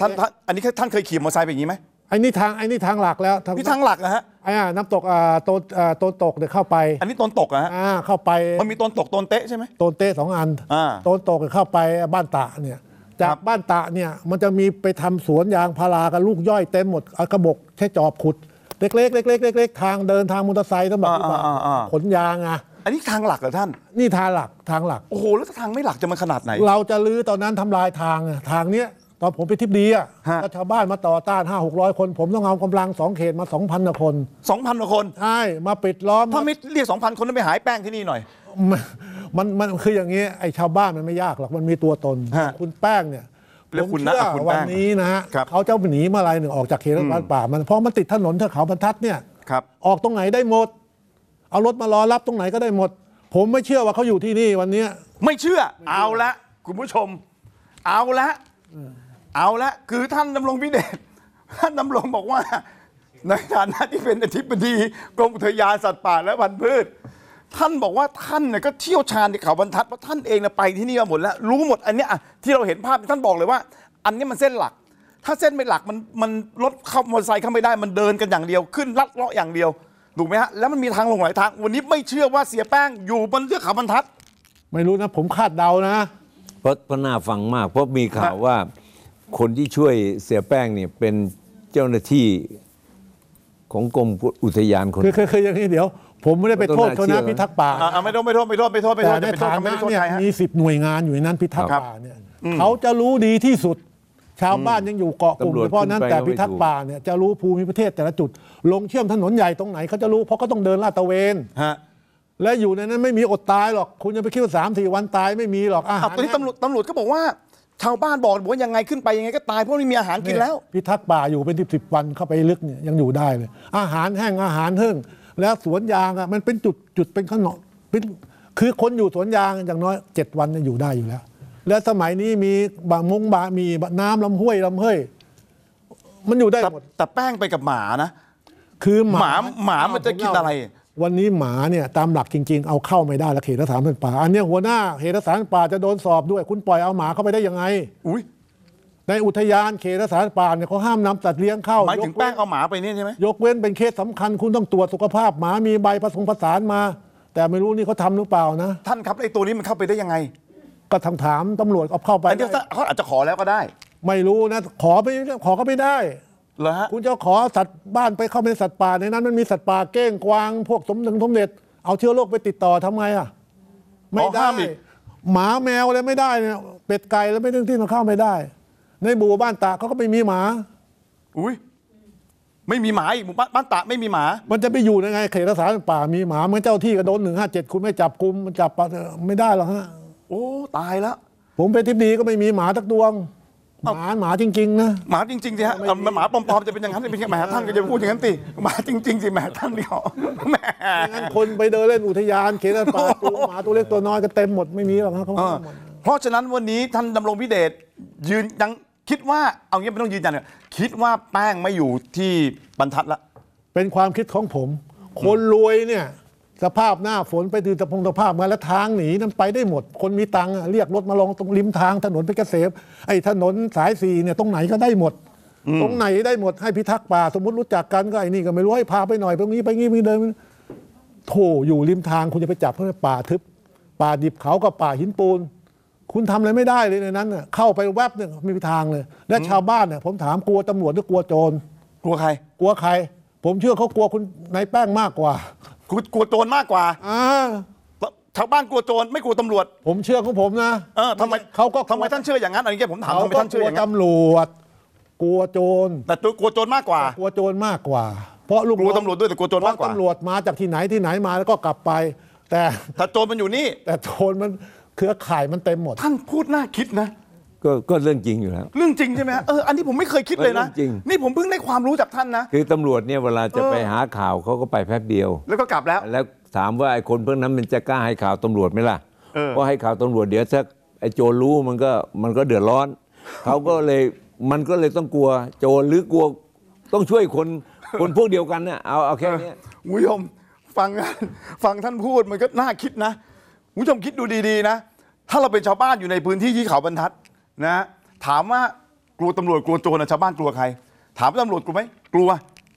ท่านอันนี้ท่านเคยขี่มอเตอร์ไซค์ไปอย่างนี้ไหมไอ้นี่ทางไอ้นี่ทางหลักแล้วนี่ทางหลักนะฮะไอ้น้ำตกอ่าโตนอ่าโตนตกเดี๋ยวเข้าไปอันนี้โตนตกนะฮะอ่าเข้าไปมันมีโตนตกโตนเตะใช่ไหมโตนเตะสองอันอ่าโตนตกเดี๋ยวเข้าไปบ้านตะเนี่ยจากบ้านตะเนี่ยมันจะมีไปทำสวนยางพารากับลูกย่อยเต็มหมดกระบอกใช้จอบขุดเล็กๆเล็กๆเล็กๆทางเดินทางมอเตอร์ไซค์ต้องแบบขนยางอ่ะอันนี้ทางหลักเหรอท่านนี่ทางหลักทางหลักโอ้โหแล้วทางไม่หลักจะมันขนาดไหนเราจะลื้อตอนนั้นทำลายทางทางเนี้ยตอนผมไปทิพดีอ่ะชาวบ้านมาต่อต้าน ห้าหกร้อย คนผมต้องเอากำลังสองเขตมา สองพัน กว่าคน สองพัน กว่าคนใช่มาปิดล้อมถ้าไม่เรียก สองพัน คนนั้นไปหายแป้งที่นี่หน่อยมันมันคืออย่างนี้ไอ้ชาวบ้านมันไม่ยากหรอกมันมีตัวตนคุณแป้งเนี่ยผมเชื่อวันนี้นะฮะเขาเจ้าหนีเมื่อไรหนึ่งออกจากเขตบ้านป่ามันเพราะมันติดถนนเทือกเขาบรรทัดเนี่ยออกตรงไหนได้หมดเอารถมารอรับตรงไหนก็ได้หมดผมไม่เชื่อว่าเขาอยู่ที่นี่วันนี้ไม่เชื่อเอาละคุณผู้ชมเอาละเอาละคือท่านดำรงพิเดชท่านดำรงบอกว่าในฐานะที่เป็นอธิบดีกรมอุทยานสัตว์ป่าและพันธุ์พืชท่านบอกว่าท่านเนี่ยก็เที่ยวชาญในเขาบรรทัดเพราะท่านเองเนี่ยไปที่นี่มาหมดแล้วรู้หมดอันเนี้ยที่เราเห็นภาพท่านบอกเลยว่าอันนี้มันเส้นหลักถ้าเส้นไม่หลักมันมันรถขับมอเตอร์ไซค์เข้าไม่ได้มันเดินกันอย่างเดียวขึ้นลัดเลาะอย่างเดียวถูกไหมฮะแล้วมันมีทางลงหลายทางวันนี้ไม่เชื่อว่าเสียแป้งอยู่บนเทือกเขาบรรทัดไม่รู้นะผมคาดเดานะเพราะพน่าฟังมากเพราะมีข่าวว่าคนที่ช่วยเสียแป้งเนี่ยเป็นเจ้าหน้าที่ของกรมอุทยานคนคือคืออย่างนี้เดี๋ยวผมไม่ได้ไปโทษเขานะพิทักษ์ป่าไม่ต้องไม่โทษไม่โทษไม่โทษไม่โทษแต่ในฐานะเนี่ยมีสิบหน่วยงานอยู่ในนั้นพิทักษ์ป่าเนี่ยเขาจะรู้ดีที่สุดชาวบ้านยังอยู่เกาะกลุ่มเพราะนั้นแต่พิทักษ์ป่าเนี่ยจะรู้ภูมิประเทศแต่ละจุดลงเชื่อมถนนใหญ่ตรงไหนเขาจะรู้เพราะเขาต้องเดินลาดตระเวนและอยู่ในนั้นไม่มีอดตายหรอกคุณจะไปคิดว่าสามสี่วันตายไม่มีหรอกอาหารตำรวจตำรวจก็บอกว่าชาวบ้านบอกว่ายังไงขึ้นไปยังไงก็ตายเพราะไม่มีอาหารกินแล้วพิทักษ์ป่าอยู่เป็นสิบวันเข้าไปลึกเนี่ยยังอยู่ได้เลยอาหารแห้งอาหารเพิ่งแล้วสวนยางอ่ะมันเป็นจุดจุดเป็นขนมเป็นคือคนอยู่สวนยางอย่างน้อยเจ็ดวันเนี่ยอยู่ได้อยู่แล้วแล้วสมัยนี้มีบางมุ้งบามีน้ำลำห้วยลำเฮ้ยมันอยู่ได้หมดแต่แป้งไปกับหมานะคือหมาหมามันจะกินอะไรวันนี้หมาเนี่ยตามหลักจริงๆเอาเข้าไม่ได้ละเขตรักษาพันธุ์ป่าอันนี้หัวหน้าเขตรักษาพันธุ์ป่าจะโดนสอบด้วยคุณปล่อยเอาหมาเข้าไปได้ยังไงอุ้ยในอุทยานเขตรักษาพันธุ์ป่าเนี่ยเขาห้ามนำสัตว์เลี้ยงเข้าหมายถึงแป้งเอาหมาไปนี่ใช่ไหมยกเว้นเป็นเคสสำคัญคุณต้องตรวจสุขภาพหมามีใบผสมผสานมาแต่ไม่รู้นี่เขาทำหรือเปล่านะท่านครับไอ้ตัวนี้มันเข้าไปได้ยังไงก็ทางถามตำรวจเอาเข้าไปเขาอาจจะขอแล้วก็ได้ไม่รู้นะขอไปขอก็ไม่ได้คุณจะขอสัตว์บ้านไปเข้าเป็นสัตว์ป่าในนั้นมันมีสัตว์ป่าเก้งกวางพวกสมถึงสมเด็จเอาเชื้อโรคไปติดต่อทำไงอ่ะไม่ได้หมาแมวอะไรไม่ได้เนี่ยเป็ดไก่แล้วไม่ต้องที่มันเข้าไม่ได้ในหมู่บ้านตาเขาก็ไม่มีหมาอุ้ยไม่มีหมาอีกหมู่บ้านบ้านตาไม่มีหมามันจะไปอยู่ยังไงเขตรักษาป่ามีหมาเมื่อเจ้าที่กระโดนหนึ่งห้าเจ็ดคุณไม่จับกุมมันจับไม่ได้หรอกฮะโอ้ตายแล้วผมเป็นทิพดีก็ไม่มีหมาทักดวงหมาหมาจริงๆนะหมาจริงๆสิฮะหมาปลอมๆจะเป็นอย่างนั้นเป็นแหมท่านก็จะพูดอย่างนั้นสิหมาจริงๆสิแหมท่านเดียวแหมงั้นคนไปเดินเล่นอุทยานเขตป่าตัวหมาตัวเล็กตัวน้อยก็เต็มหมดไม่มีหรอกครับเพราะฉะนั้นวันนี้ท่านดำรงพิเดชยืนยังคิดว่าเอางี้ไม่ต้องยืนยันเลยคิดว่าแป้งไม่อยู่ที่บรรทัดละเป็นความคิดของผมคนรวยเนี่ยสภาพหน้าฝนไปดูตะพงตะภาพมาแล้วทางหนีนั้นไปได้หมดคนมีตังค์เรียกรถมาลงตรงริมทางถนนเพชรเกษมไอ้ถนนสายสี่เนี่ยตรงไหนก็ได้หมดตรงไหนได้หมดให้พิทักษ์ป่าสมมติรู้จักกันก็ไอ้นี่ก็ไม่รู้ให้พาไปหน่อยตรงนี้ไปงี้ไปเดินโถอยู่ริมทางคุณจะไปจับเพราะป่าทึบป่าดิบเขากับป่าหินปูนคุณทำอะไรไม่ได้เลยในนั้นเข้าไปแวบหนึ่งไม่มีทางเลยและชาวบ้านเนี่ยผมถามกลัวตำรวจหรือกลัวโจรกลัวใครกลัวใครผมเชื่อเขากลัวคุณนายแป้งมากกว่ากลัวโจรมากกว่าชาวบ้านกลัวโจรไม่กลัวตำรวจผมเชื่อของผมนะทำไมเขาก็ทำไมท่านเชื่ออย่างนั้นอันนี้ผมถามทำไมท่านเชื่ออย่างนั้นตำรวจกลัวโจรแต่ตัวกลัวโจรมากกว่ากลัวโจรมากกว่าเพราะลูกกลัวตำรวจด้วยแต่กลัวโจรมากกว่าตำรวจมาจากที่ไหนที่ไหนมาแล้วก็กลับไปแต่ถ้าโจรมันอยู่นี่แต่โจรมันเครือข่ายมันเต็มหมดท่านพูดน่าคิดนะก็ก็เรื่องจริงอยู่แล้วเรื่องจริงใช่ไหมเอออันนี้ผมไม่เคยคิดเลยนะนี่ผมเพิ่งได้ความรู้จากท่านนะคือตำรวจเนี่ยเวลาจะไปหาข่าวเขาก็ไปแป๊บเดียวแล้วก็กลับแล้วแล้วถามว่าไอ้คนเพิ่งนั้นมันจะกล้าให้ข่าวตำรวจไหมล่ะเพราะให้ข่าวตำรวจเดี๋ยวถ้าไอ้โจรรู้มันก็มันก็เดือดร้อนเขาก็เลยมันก็เลยต้องกลัวโจรหรือกลัวต้องช่วยคนคนพวกเดียวกันเนี่ยเอาเอาแค่นี้คุณผู้ชมฟังฟังท่านพูดมันก็น่าคิดนะคุณผู้ชมคิดดูดีๆนะถ้าเราเป็นชาวบ้านอยู่ในพื้นที่ที่เขาบรรทัด นะถามว่ากลัวตำรวจกลัวโจรชาวบ้านกลัวใครถามว่าตำรวจกลัวไหมกลัว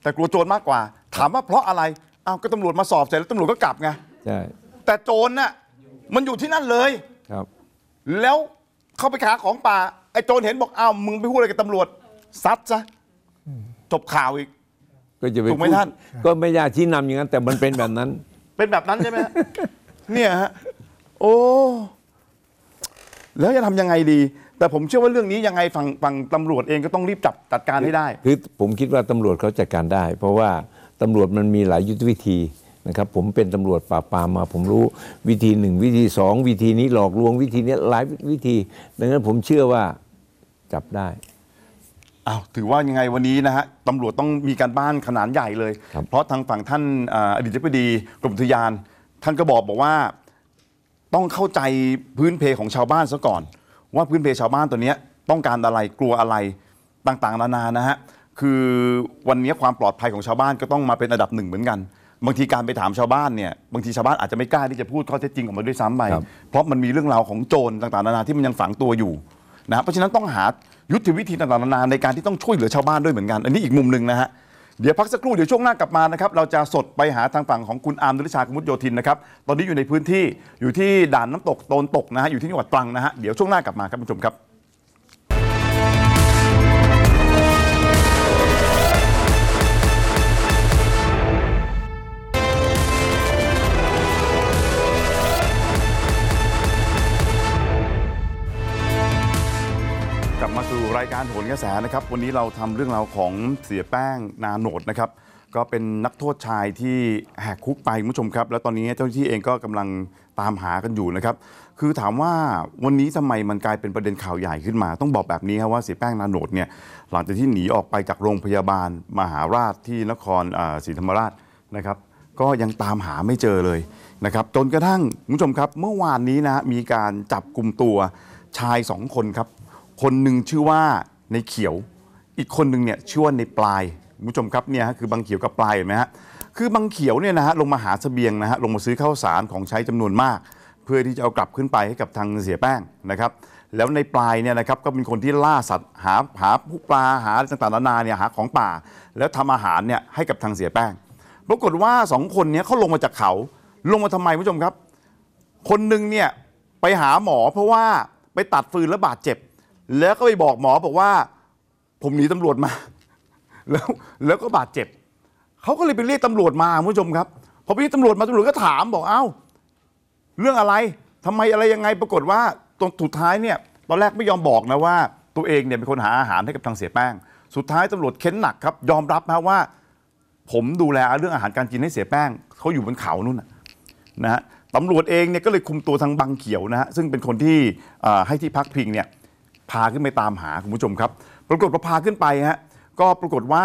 แต่กลัวโจรมากกว่าถามว่าเพราะอะไรอ้าวก็ตำรวจมาสอบเสร็จแล้วตำรวจก็กลับไงใช่แต่โจรน่ะมันอยู่ที่นั่นเลยครับแล้วเข้าไปหาของป่าไอ้โจรเห็นบอกอ้าวมึงไปพูดอะไรกับตำรวจซัดซะจบข่าวอีกก็จะไปถูกไหมท่านก็ไม่ยากชี้นำอย่างนั้นแต่มันเป็นแบบนั้นเป็นแบบนั้นใช่ไหมเนี่ยฮะโอ้แล้วจะทำยังไงดีแต่ผมเชื่อว่าเรื่องนี้ยังไงฝั่งฝั่งตำรวจเองก็ต้องรีบจับจัดการให้ได้คือผมคิดว่าตำรวจเขาจัดการได้เพราะว่าตำรวจมันมีหลายยุทธวิธีนะครับผมเป็นตำรวจปราบปรามมาผมรู้วิธีหนึ่งวิธีสองวิธีนี้หลอกลวงวิธีนี้หลายวิธีดังนั้นผมเชื่อว่าจับได้อ้าวถือว่ายังไงวันนี้นะฮะตำรวจต้องมีการบ้านขนาดใหญ่เลยเพราะทางฝั่งท่านอดีตเจ้าพนักงานกรมอุทยานท่านก็บอกบอกว่าต้องเข้าใจพื้นเพของชาวบ้านซะก่อนว่าพื้นเพชาวบ้านตัวนี้ต้องการอะไรกลัวอะไรต่างๆนานานะฮะคือวันนี้ความปลอดภัยของชาวบ้านก็ต้องมาเป็นอันดับหนึ่งเหมือนกันบางทีการไปถามชาวบ้านเนี่ยบางทีชาวบ้านอาจจะไม่กล้าที่จะพูดข้อเท็จจริงออกมาด้วยซ้ำไปเพราะมันมีเรื่องราวของโจรต่างๆนานาที่มันยังฝังตัวอยู่นะเพราะฉะนั้นต้องหายุทธวิธีต่างๆนานาในการที่ต้องช่วยเหลือชาวบ้านด้วยเหมือนกันอันนี้อีกมุมนึงนะฮะเดี๋ยวพักสักครู่เดี๋ยวช่วงหน้ากลับมานะครับเราจะสดไปหาทางฝั่งของคุณอาร์ม นฤชา กมุตโยธินนะครับตอนนี้อยู่ในพื้นที่อยู่ที่ด่านน้ำตกโตนตกนะฮะอยู่ที่จังหวัดตรังนะฮะเดี๋ยวช่วงหน้ากลับมาครับท่านผู้ชมครับกลับมาสู่รายการโหนกระแสนะครับวันนี้เราทำเรื่องราวของเสียแป้งนาโนดนะครับก็เป็นนักโทษชายที่แหกคุกไปคุณผู้ชมครับแล้วตอนนี้เจ้าหน้าที่เองก็กำลังตามหากันอยู่นะครับคือถามว่าวันนี้ทำไมมันกลายเป็นประเด็นข่าวใหญ่ขึ้นมาต้องบอกแบบนี้ครับว่าเสียแป้งนาโนดเนี่ยหลังจากที่หนีออกไปจากโรงพยาบาลมหาราชที่นครศรีธรรมราชนะครับก็ยังตามหาไม่เจอเลยนะครับจนกระทั่งคุณผู้ชมครับเมื่อวานนี้นะมีการจับกลุ่มตัวชายสองคนครับคนหนึ่งชื่อว่าในเขียวอีกคนหนึ่งเนี่ยชื่อว่าในปลายคุณผู้ชมครับเนี่ยคือบางเขียวกับปลายเห็นไหมฮะคือบางเขียวเนี่ยนะฮะลงมาหาเสบียงนะฮะลงมาซื้อข้าวสารของใช้จำนวนมากเพื่อที่จะเอากลับขึ้นไปให้กับทางเสียแป้งนะครับแล้วในปลายเนี่ยนะครับก็เป็นคนที่ล่าสัตว์หาหาผู้ปลาหาต่างๆนานาเนี่ยหาของป่าแล้วทำอาหารเนี่ยให้กับทางเสียแป้งปรากฏว่าสองคนนี้เขาลงมาจากเขาลงมาทำไมคุณผู้ชมครับคนหนึ่งเนี่ยไปหาหมอเพราะว่าไปตัดฟืนแล้วบาดเจ็บแล้วก็ไปบอกหมอบอกว่าผมหนีตำรวจมาแล้วแล้วก็บาดเจ็บเขาก็เลยไปเรียกตำรวจมาคุณผู้ชมครับพอไปเรียกตำรวจมาตำรวจก็ถามบอกเอ้าเรื่องอะไรทำไมอะไรยังไงปรากฏว่าตอนสุดท้ายเนี่ยตอนแรกไม่ยอมบอกนะว่าตัวเองเนี่ยเป็นคนหาอาหารให้กับทางเสียแป้งสุดท้ายตำรวจเค้นหนักครับยอมรับนะว่าผมดูแลเรื่องอาหารการกินให้เสียแป้งเขาอยู่บนเขานู่นนะฮะตำรวจเองเนี่ยก็เลยคุมตัวทางบังเขียวนะฮะซึ่งเป็นคนที่ให้ที่พักพิงเนี่ยพาขึ้นไปตามหาคุณผู้ชมครับปรากฏว่าพาขึ้นไปฮะก็ปรากฏว่า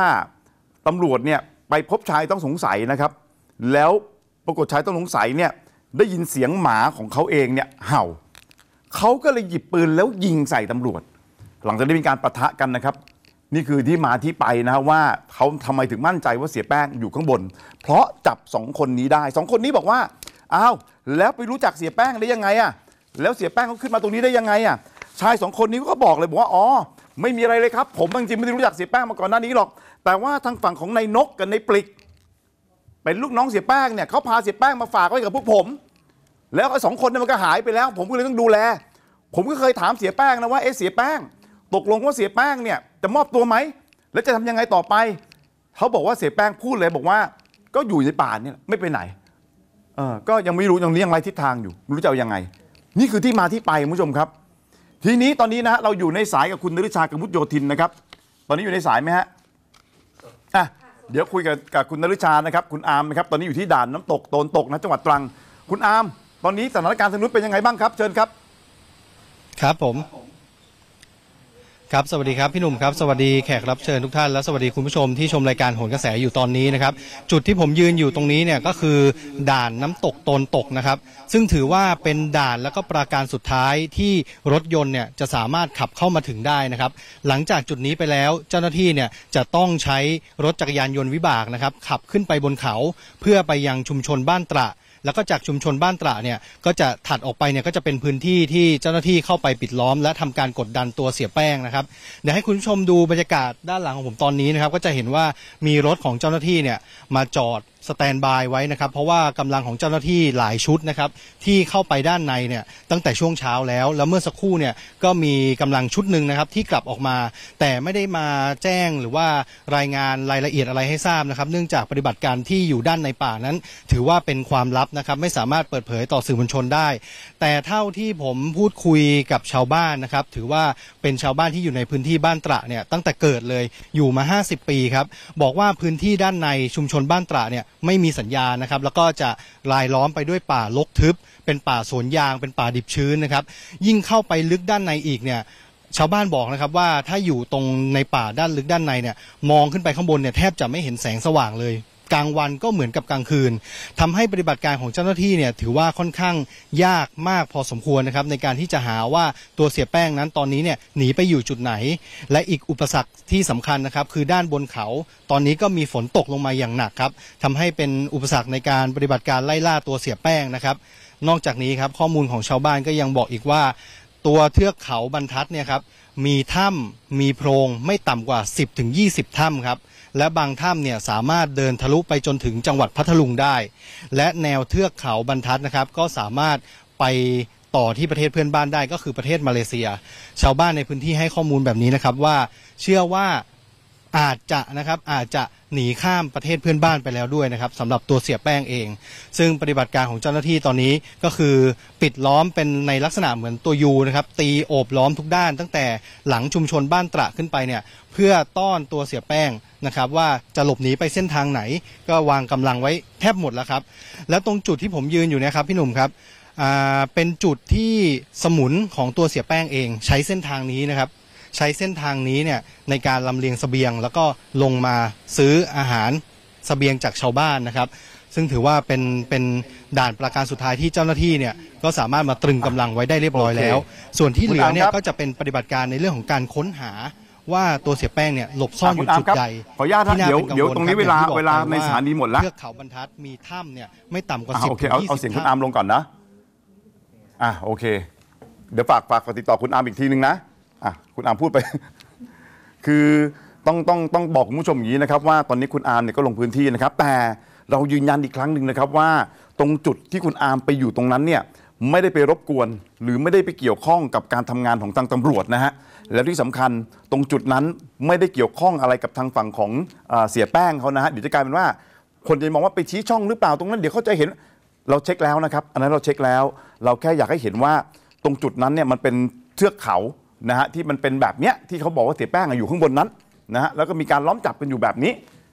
ตำรวจเนี่ยไปพบชายต้องสงสัยนะครับแล้วปรากฏชายต้องสงสัยเนี่ยได้ยินเสียงหมาของเขาเองเนี่ยเห่าเขาก็เลยหยิบปืนแล้วยิงใส่ตำรวจหลังจากได้มีการปะทะกันนะครับนี่คือที่มาที่ไปนะฮะว่าเขาทำไมถึงมั่นใจว่าเสียแป้งอยู่ข้างบนเพราะจับสองคนนี้ได้สองคนนี้บอกว่าอ้าวแล้วไปรู้จักเสียแป้งได้ยังไงอ่ะแล้วเสียแป้งเขาขึ้นมาตรงนี้ได้ยังไงอ่ะชายสองคนนี้ก็บอกเลยบอกว่าอ๋อไม่มีอะไรเลยครับผมจริงไม่ได้รู้จักเสียแป้งมาก่อนหน้านี้หรอกแต่ว่าทางฝั่งของนายนกกับนายปลิกเป็นลูกน้องเสียแป้งเนี่ยเขาพาเสียแป้งมาฝากไว้กับพวกผมแล้วไอ้สองคนนั้นมันก็หายไปแล้วผมก็เลยต้องดูแลผมก็เคยถามเสียแป้งนะว่าเอ๊ะเสียแป้งตกลงว่าเสียแป้งเนี่ยจะมอบตัวไหมแล้วจะทำยังไงต่อไปเขาบอกว่าเสียแป้งพูดเลยบอกว่าก็อยู่ในป่าเนี่ยไม่ไปไหนเออก็ยังไม่รู้ยังเลี้ยงไรทิศทางอยู่ไม่รู้จะเอายังไงนี่คือที่มาที่ไปคุณผู้ชมครับทีนี้ตอนนี้นะฮะเราอยู่ในสายกับคุณนฤชา กมุตโยธินนะครับตอนนี้อยู่ในสายไหมฮะอ่ะเดี๋ยวคุยกับกับคุณนฤชานะครับคุณอาร์มนะครับตอนนี้อยู่ที่ด่านน้ำตกโตนตกนะจังหวัดตรังคุณอาร์มตอนนี้สถานการณ์สนุนเป็นยังไงบ้างครับเชิญครับครับผมครับสวัสดีครับพี่หนุ่มครับสวัสดีแขกรับเชิญทุกท่านและสวัสดีคุณผู้ชมที่ชมรายการโหนกระแสอยู่ตอนนี้นะครับจุดที่ผมยืนอยู่ตรงนี้เนี่ยก็คือด่านน้ำตกโตนตกนะครับซึ่งถือว่าเป็นด่านแล้วก็ปราการสุดท้ายที่รถยนต์เนี่ยจะสามารถขับเข้ามาถึงได้นะครับหลังจากจุดนี้ไปแล้วเจ้าหน้าที่เนี่ยจะต้องใช้รถจักรยานยนต์วิบากนะครับขับขึ้นไปบนเขาเพื่อไปยังชุมชนบ้านตระ แล้วก็จากชุมชนบ้านตระเนี่ยก็จะถัดออกไปเนี่ยก็จะเป็นพื้นที่ที่เจ้าหน้าที่เข้าไปปิดล้อมและทำการกดดันตัวเสียแป้งนะครับเดี๋ยวให้คุณผู้ชมดูบรรยากาศด้านหลังของผมตอนนี้นะครับก็จะเห็นว่ามีรถของเจ้าหน้าที่เนี่ยมาจอดสแตนบายไว้นะครับเพราะว่ากำลังของเจ้าหน้าที่หลายชุดนะครับที่เข้าไปด้านในเนี่ยตั้งแต่ช่วงเช้าแล้วแล้วเมื่อสักครู่เนี่ยก็มีกำลังชุดหนึ่งนะครับที่กลับออกมาแต่ไม่ได้มาแจ้งหรือว่ารายงานรายละเอียดอะไรให้ทราบนะครับเนื่องจากปฏิบัติการที่อยู่ด้านในป่านั้นถือว่าเป็นความลับนะครับไม่สามารถเปิดเผยต่อสื่อมวลชนได้แต่เท่าที่ผมพูดคุยกับชาวบ้านนะครับถือว่าเป็นชาวบ้านที่อยู่ในพื้นที่บ้านตระเนี่ยตั้งแต่เกิดเลยอยู่มาห้าสิบปีครับบอกว่าพื้นที่ด้านในชุมชนบ้านตระเนี่ยไม่มีสัญญาณนะครับแล้วก็จะรายล้อมไปด้วยป่ารกทึบเป็นป่าสวนยางเป็นป่าดิบชื้นนะครับยิ่งเข้าไปลึกด้านในอีกเนี่ยชาวบ้านบอกนะครับว่าถ้าอยู่ตรงในป่าด้านลึกด้านในเนี่ยมองขึ้นไปข้างบนเนี่ยแทบจะไม่เห็นแสงสว่างเลยกลางวันก็เหมือนกับกลางคืนทำให้ปฏิบัติการของเจ้าหน้าที่เนี่ยถือว่าค่อนข้างยากมากพอสมควรนะครับในการที่จะหาว่าตัวเสียแป้งนั้นตอนนี้เนี่ยหนีไปอยู่จุดไหนและอีกอุปสรรคที่สำคัญนะครับคือด้านบนเขาตอนนี้ก็มีฝนตกลงมาอย่างหนักครับทำให้เป็นอุปสรรคในการปฏิบัติการไล่ล่าตัวเสียแป้งนะครับนอกจากนี้ครับข้อมูลของชาวบ้านก็ยังบอกอีกว่าตัวเทือกเขาบรรทัดเนี่ยครับมีถ้ำมีโพรงไม่ต่ำกว่า สิบถึงยี่สิบ ถ้ำครับและบางถ้ำเนี่ยสามารถเดินทะลุไปจนถึงจังหวัดพัทลุงได้และแนวเทือกเขาบรรทัดนะครับก็สามารถไปต่อที่ประเทศเพื่อนบ้านได้ก็คือประเทศมาเลเซียชาวบ้านในพื้นที่ให้ข้อมูลแบบนี้นะครับว่าเชื่อว่าอาจจะนะครับอาจจะหนีข้ามประเทศเพื่อนบ้านไปแล้วด้วยนะครับสำหรับตัวเสียแป้งเองซึ่งปฏิบัติการของเจ้าหน้าที่ตอนนี้ก็คือปิดล้อมเป็นในลักษณะเหมือนตัวยูนะครับตีโอบล้อมทุกด้านตั้งแต่หลังชุมชนบ้านตระขึ้นไปเนี่ยเพื่อต้อนตัวเสียแป้งนะครับว่าจะหลบหนีไปเส้นทางไหนก็วางกำลังไว้แทบหมดแล้วครับและตรงจุดที่ผมยืนอยู่นะครับพี่หนุ่มครับเป็นจุดที่สมุนของตัวเสียแป้งเองใช้เส้นทางนี้นะครับใช้เส้นทางนี้เนี่ยในการลำเลียงเสบียงแล้วก็ลงมาซื้ออาหารเสบียงจากชาวบ้านนะครับซึ่งถือว่าเป็นเป็นด่านประการสุดท้ายที่เจ้าหน้าที่เนี่ยก็สามารถมาตรึงกำลังไว้ได้เรียบร้อยแล้วส่วนที่เหลือเนี่ยก็จะเป็นปฏิบัติการในเรื่องของการค้นหาว่าตัวเสียแป้งเนี่ยหลบซ่อนอยู่จุดใดขออนุญาตท่านเดี๋ยวเดี๋ยวตรงนี้เวลาเวลาในสถานีหมดแล้วเทือกเขาบรรทัดมีถ้ำเนี่ยไม่ต่ำกว่าสิบถึงยี่สิบเอาเสียงคุณอามลงก่อนนะอ่ะโอเคเดี๋ยวฝากฝากติดต่อคุณอามอีกทีนึงนะอ่ะคุณอามพูดไป คือต้องต้องต้องบอกคุณผู้ชมอย่างนี้นะครับว่าตอนนี้คุณอามเนี่ยก็ลงพื้นที่นะครับแต่เรายืนยันอีกครั้งหนึ่งนะครับว่าตรงจุดที่คุณอามไปอยู่ตรงนั้นเนี่ยไม่ได้ไปรบกวนหรือไม่ได้ไปเกี่ยวข้องกับการทำงานของทางตำรวจนะฮะและที่สำคัญตรงจุดนั้นไม่ได้เกี่ยวข้องอะไรกับทางฝั่งของเสียแป้งเขานะฮะเดี๋ยวจะกลายเป็นว่าคนจะมองว่าไปชี้ช่องหรือเปล่าตรงนั้นเดี๋ยวเขาจะเห็นเราเช็คแล้วนะครับอันนั้นเราเช็คแล้วเราแค่อยากให้เห็นว่าตรงจุดนั้นเนี่ยมันเป็นเทือกเขานะฮะที่มันเป็นแบบเนี้ยที่เขาบอกว่าเสียแป้งอยู่ข้างบนนั้นนะฮะแล้วก็มีการล้อมจับกันอยู่แบบนี้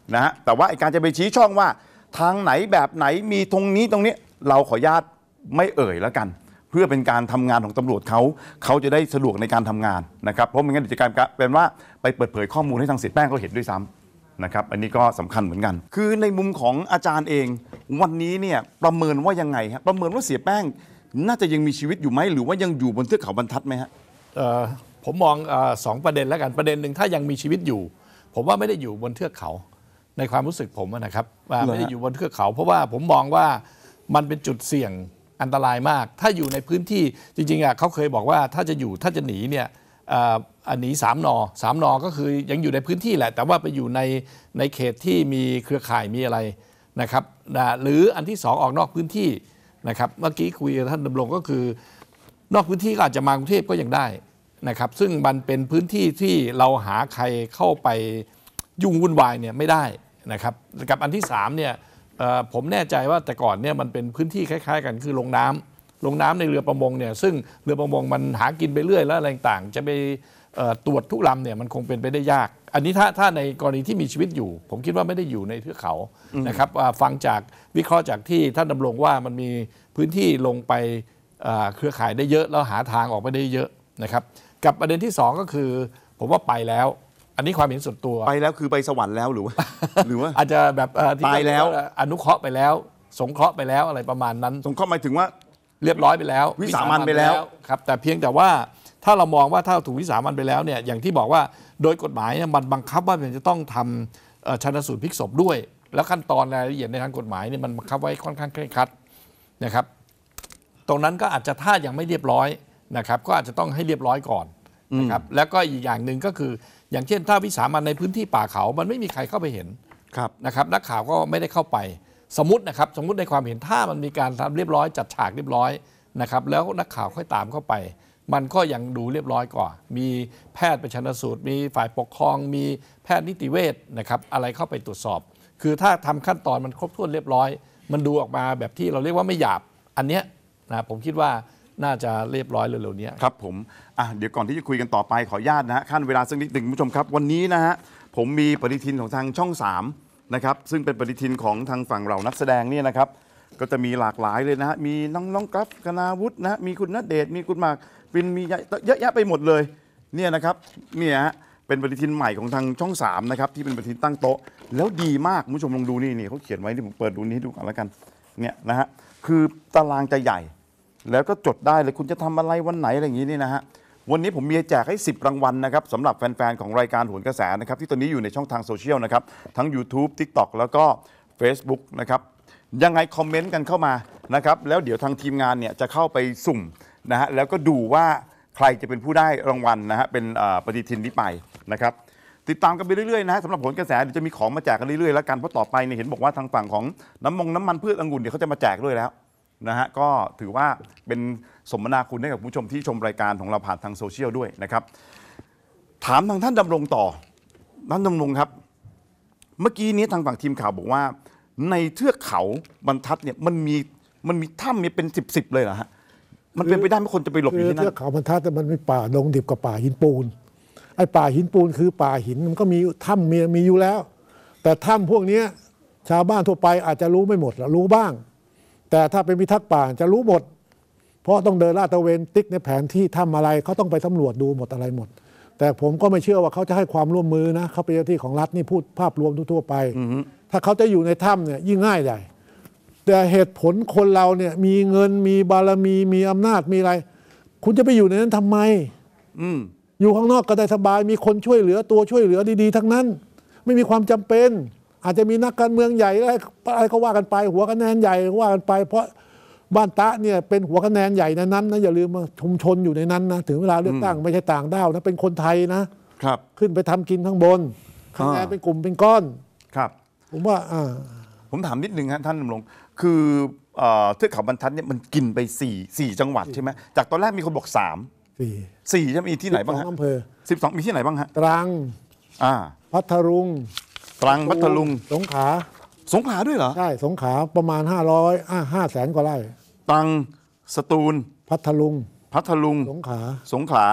นะฮะแต่ว่าไอ้การจะไปชี้ช่องว่าทางไหนแบบไหนมีตรงนี้ตรงนี้เราขออนุญาตไม่เอ่ยแล้วกันเพื่อเป็นการทำงานของตำรวจเขาเขาจะได้สะดวกในการทำงานนะครับเพราะไม่งั้นเดี๋ยวจะกลายเป็นว่าไปเปิดเผยข้อมูลให้ทางเสียแป้งเขาเห็นด้วยซ้ำนะครับอันนี้ก็สำคัญเหมือนกันคือในมุมของอาจารย์เองวันนี้เนี่ยประเมินว่ายังไงฮะประเมินว่าเสียแป้งน่าจะยังมีชีวิตอยู่ไหมหรือว่ายังอยู่บนเทือกเขาบรรทัดไหมฮะผมมองสองประเด็นแล้วกันประเด็นหนึ่งถ้ายังมีชีวิตอยู่ผมว่าไม่ได้อยู่บนเทือกเขาในความรู้สึกผมนะครับว่าไม่ได้อยู่บนเทือกเขาเพราะว่าผมมองว่ามันเป็นจุดเสี่ยงอันตรายมากถ้าอยู่ในพื้นที่จริงๆเขาเคยบอกว่าถ้าจะอยู่ถ้าจะหนีเนี่ยหนีสามนอสามนอก็คือยังอยู่ในพื้นที่แหละแต่ว่าไปอยู่ในในเขตที่มีเครือข่ายมีอะไรนะครับหรืออันที่สองออกนอกพื้นที่นะครับเมื่อกี้คุยกับท่านดำรงก็คือนอกพื้นที่ก็อาจจะมากรุงเทพก็ยังได้นะครับซึ่งมันเป็นพื้นที่ที่เราหาใครเข้าไปยุ่งวุ่นวายเนี่ยไม่ได้นะครับกับอันที่สามเนี่ยผมแน่ใจว่าแต่ก่อนเนี่ยมันเป็นพื้นที่คล้ายๆกันคือลงน้ำลงน้ำในเรือประมงเนี่ยซึ่งเรือประมงมันหากินไปเรื่อยแล้วอะไรต่างจะไปตรวจทุกลำเนี่ยมันคงเป็นไปได้ยากอันนี้ถ้าถ้าในกรณีที่มีชีวิตอยู่ผมคิดว่าไม่ได้อยู่ในเทือกเขานะครับฟังจากวิเคราะห์จากที่ท่านดำรงว่ามันมีพื้นที่ลงไปเครือข่ายได้เยอะแล้วหาทางออกไปได้เยอะนะครับกับประเด็นที่สองก็คือผมว่าไปแล้วอันนี้ความเห็นส่วนตัวไปแล้วคือไปสวรรค์แล้วหรือว่าหรือว่าอาจจะแบบตายแล้วอนุเคราะห์ไปแล้วสงเคราะห์ไปแล้วอะไรประมาณนั้นสงเคราะห์หมายถึงว่าเรียบร้อยไปแล้ววิสามันไปแล้วครับแต่เพียงแต่ว่าถ้าเรามองว่าถ้าถูกวิสามันไปแล้วเนี่ยอย่างที่บอกว่าโดยกฎหมายมันบังคับว่ามันจะต้องทำชันสูตรพลิกศพด้วยแล้วขั้นตอนรายละเอียดในทางกฎหมายเนี่ยมันบังคับไว้ค่อนข้างเคร่งครัด นะครับตรงนั้นก็อาจจะถ้ายังไม่เรียบร้อยนะครับก็อาจจะต้องให้เรียบร้อยก่อนนะครับแล้วก็อีกอย่างหนึ่งก็คืออย่างเช่นถ้าวิสามันในพื้นที่ป่าเขามันไม่มีใครเข้าไปเห็นนะครับนักข่าวก็ไม่ได้เข้าไปสมมตินะครับสมมติในความเห็นถ้ามันมีการทำเรียบร้อยจัดฉากเรียบร้อยนะครับแล้วนักข่าวค่อยตามเข้าไปมันก็ยังดูเรียบร้อยกว่ามีแพทย์ไปชันสูตรมีฝ่ายปกครองมีแพทย์นิติเวชนะครับอะไรเข้าไปตรวจสอบคือถ้าทำขั้นตอนมันครบถ้วนเรียบร้อยมันดูออกมาแบบที่เราเรียกว่าไม่หยาบอันเนี้ยนะผมคิดว่าน่าจะเรียบร้อยเร็วๆนี้ครับผมอ่ะเดี๋ยวก่อนที่จะคุยกันต่อไปขออนุญาตนะฮะขั้นเวลาสักนิดหนึ่งคุณผู้ชมครับวันนี้นะฮะผมมีปฏิทินของทางช่องสามนะครับซึ่งเป็นปฏิทินของทางฝั่งเรานักแสดงเนี่ยนะครับก็จะมีหลากหลายเลยนะฮะมีน้องน้องกราฟกนาวุฒินะมีคุณณเดชมีคุณมากฟินมีเยอะแยะไปหมดเลยเนี่ยนะครับเนี่ยฮะเป็นปฏิทินใหม่ของทางช่องสามนะครับที่เป็นปฏิทินตั้งโต๊ะแล้วดีมากคุณผู้ชมลองดูนี่นี่เขาเขียนไว้ที่ผมเปิดดูนี้ดูก่อนแล้วกันเนี่ยนะฮะคือตารางจะใหญ่แล้วก็จดได้เลยคุณจะทำอะไรวันไหนอะไรอย่างนี้นี่นะฮะวันนี้ผมมีแจกให้สิบรางวัล น, นะครับสำหรับแฟนๆของรายการโหนกระแสนะครับที่ตอนนี้อยู่ในช่องทางโซเชียลนะครับทั้ง YouTube TikTok แล้วก็ Facebook นะครับยังไงคอมเมนต์กันเข้ามานะครับแล้วเดี๋ยวทางทีมงานเนี่ยจะเข้าไปสุ่มนะฮะแล้วก็ดูว่าใครจะเป็นผู้ได้รางวัล น, นะฮะเป็นปฏิทินนี้ไปนะครับติดตามกันไปเรื่อยๆนะฮะสำหรับผลกระแสเดี๋ยวจะมีของมาแจกกันเรื่อยๆแล้วกันเพราะต่อไปเนี่ยเห็นบอกว่าทางฝั่งของน้ำมงน้ำมันพืชองุ่นเดี๋ยวเขาจะมาแจกด้วยแล้วนะฮะก็ถือว่าเป็นสมนาคุณให้กับผู้ชมที่ชมรายการของเราผ่านทางโซเชียลด้วยนะครับถามทางท่านดำรงต่อท่านดำรงครับเมื่อกี้นี้ทางฝั่งทีมข่าวบอกว่าในเทือกเขาบรรทัดเนี่ยมันมีมันมีถ้ำมีเป็นสิบสิบเลยเหรอฮะมันเป็นไปได้ไหมคนจะไปหลบอยู่ที่นั่นเทือกเขาบรรทัดแต่มันเป็นป่าดงดิบกับป่าหินปูนไอ้ป่าหินปูนคือป่าหินมันก็มีถ้ำมีมีอยู่แล้วแต่ถ้ำพวกนี้ชาวบ้านทั่วไปอาจจะรู้ไม่หมดหรอกรู้บ้างแต่ถ้าเป็นพิทักษ์ป่าจะรู้หมดเพราะต้องเดินลาดตระเวนติ๊กในแผนที่ทำอะไรเขาต้องไปสำรวจดูหมดอะไรหมดแต่ผมก็ไม่เชื่อว่าเขาจะให้ความร่วมมือนะเขาเป็นเจ้าที่ของรัฐนี่พูดภาพรวมทั่วไปถ้าเขาจะอยู่ในถ้ำเนี่ยยิ่งง่ายใหญ่แต่เหตุผลคนเราเนี่ยมีเงินมีบารมีมีอำนาจมีอะไรคุณจะไปอยู่ในนั้นทำไมอยู่ข้างนอกก็ได้สบายมีคนช่วยเหลือตัวช่วยเหลือดีๆทั้งนั้นไม่มีความจำเป็นอาจจะมีนักการเมืองใหญ่อะไรก็ว่ากันไปหัวคะแนนใหญ่ว่ากันไปเพราะบ้านตะเนี่ยเป็นหัวคะแนนใหญ่ในนั้นนะอย่าลืมชุมชนอยู่ในนั้นนะถึงเวลาเลือกตั้งไม่ใช่ต่างด้าวนะเป็นคนไทยนะครับขึ้นไปทำกินข้างบนคะแนนเป็นกลุ่มเป็นก้อนครับผมว่าผมถามนิดนึงฮะท่านดำรงคือเทือกเขาบรรทัดเนี่ยมันกินไป4สี่จังหวัดใช่ไหมจากตอนแรกมีคนบอกสามสี่สี่จะมีที่ไหนบ้างฮะอำเภอสิบสองมีที่ไหนบ้างฮะตรังพัทลุงตรังพัทลุงสงขลาสงขลาด้วยเหรอใช่สงขลาประมาณห้าร้อยอ่ะห้าแสนกว่าไร่ตรังสตูลพัทลุงพัทลุงสงขลาสงขลา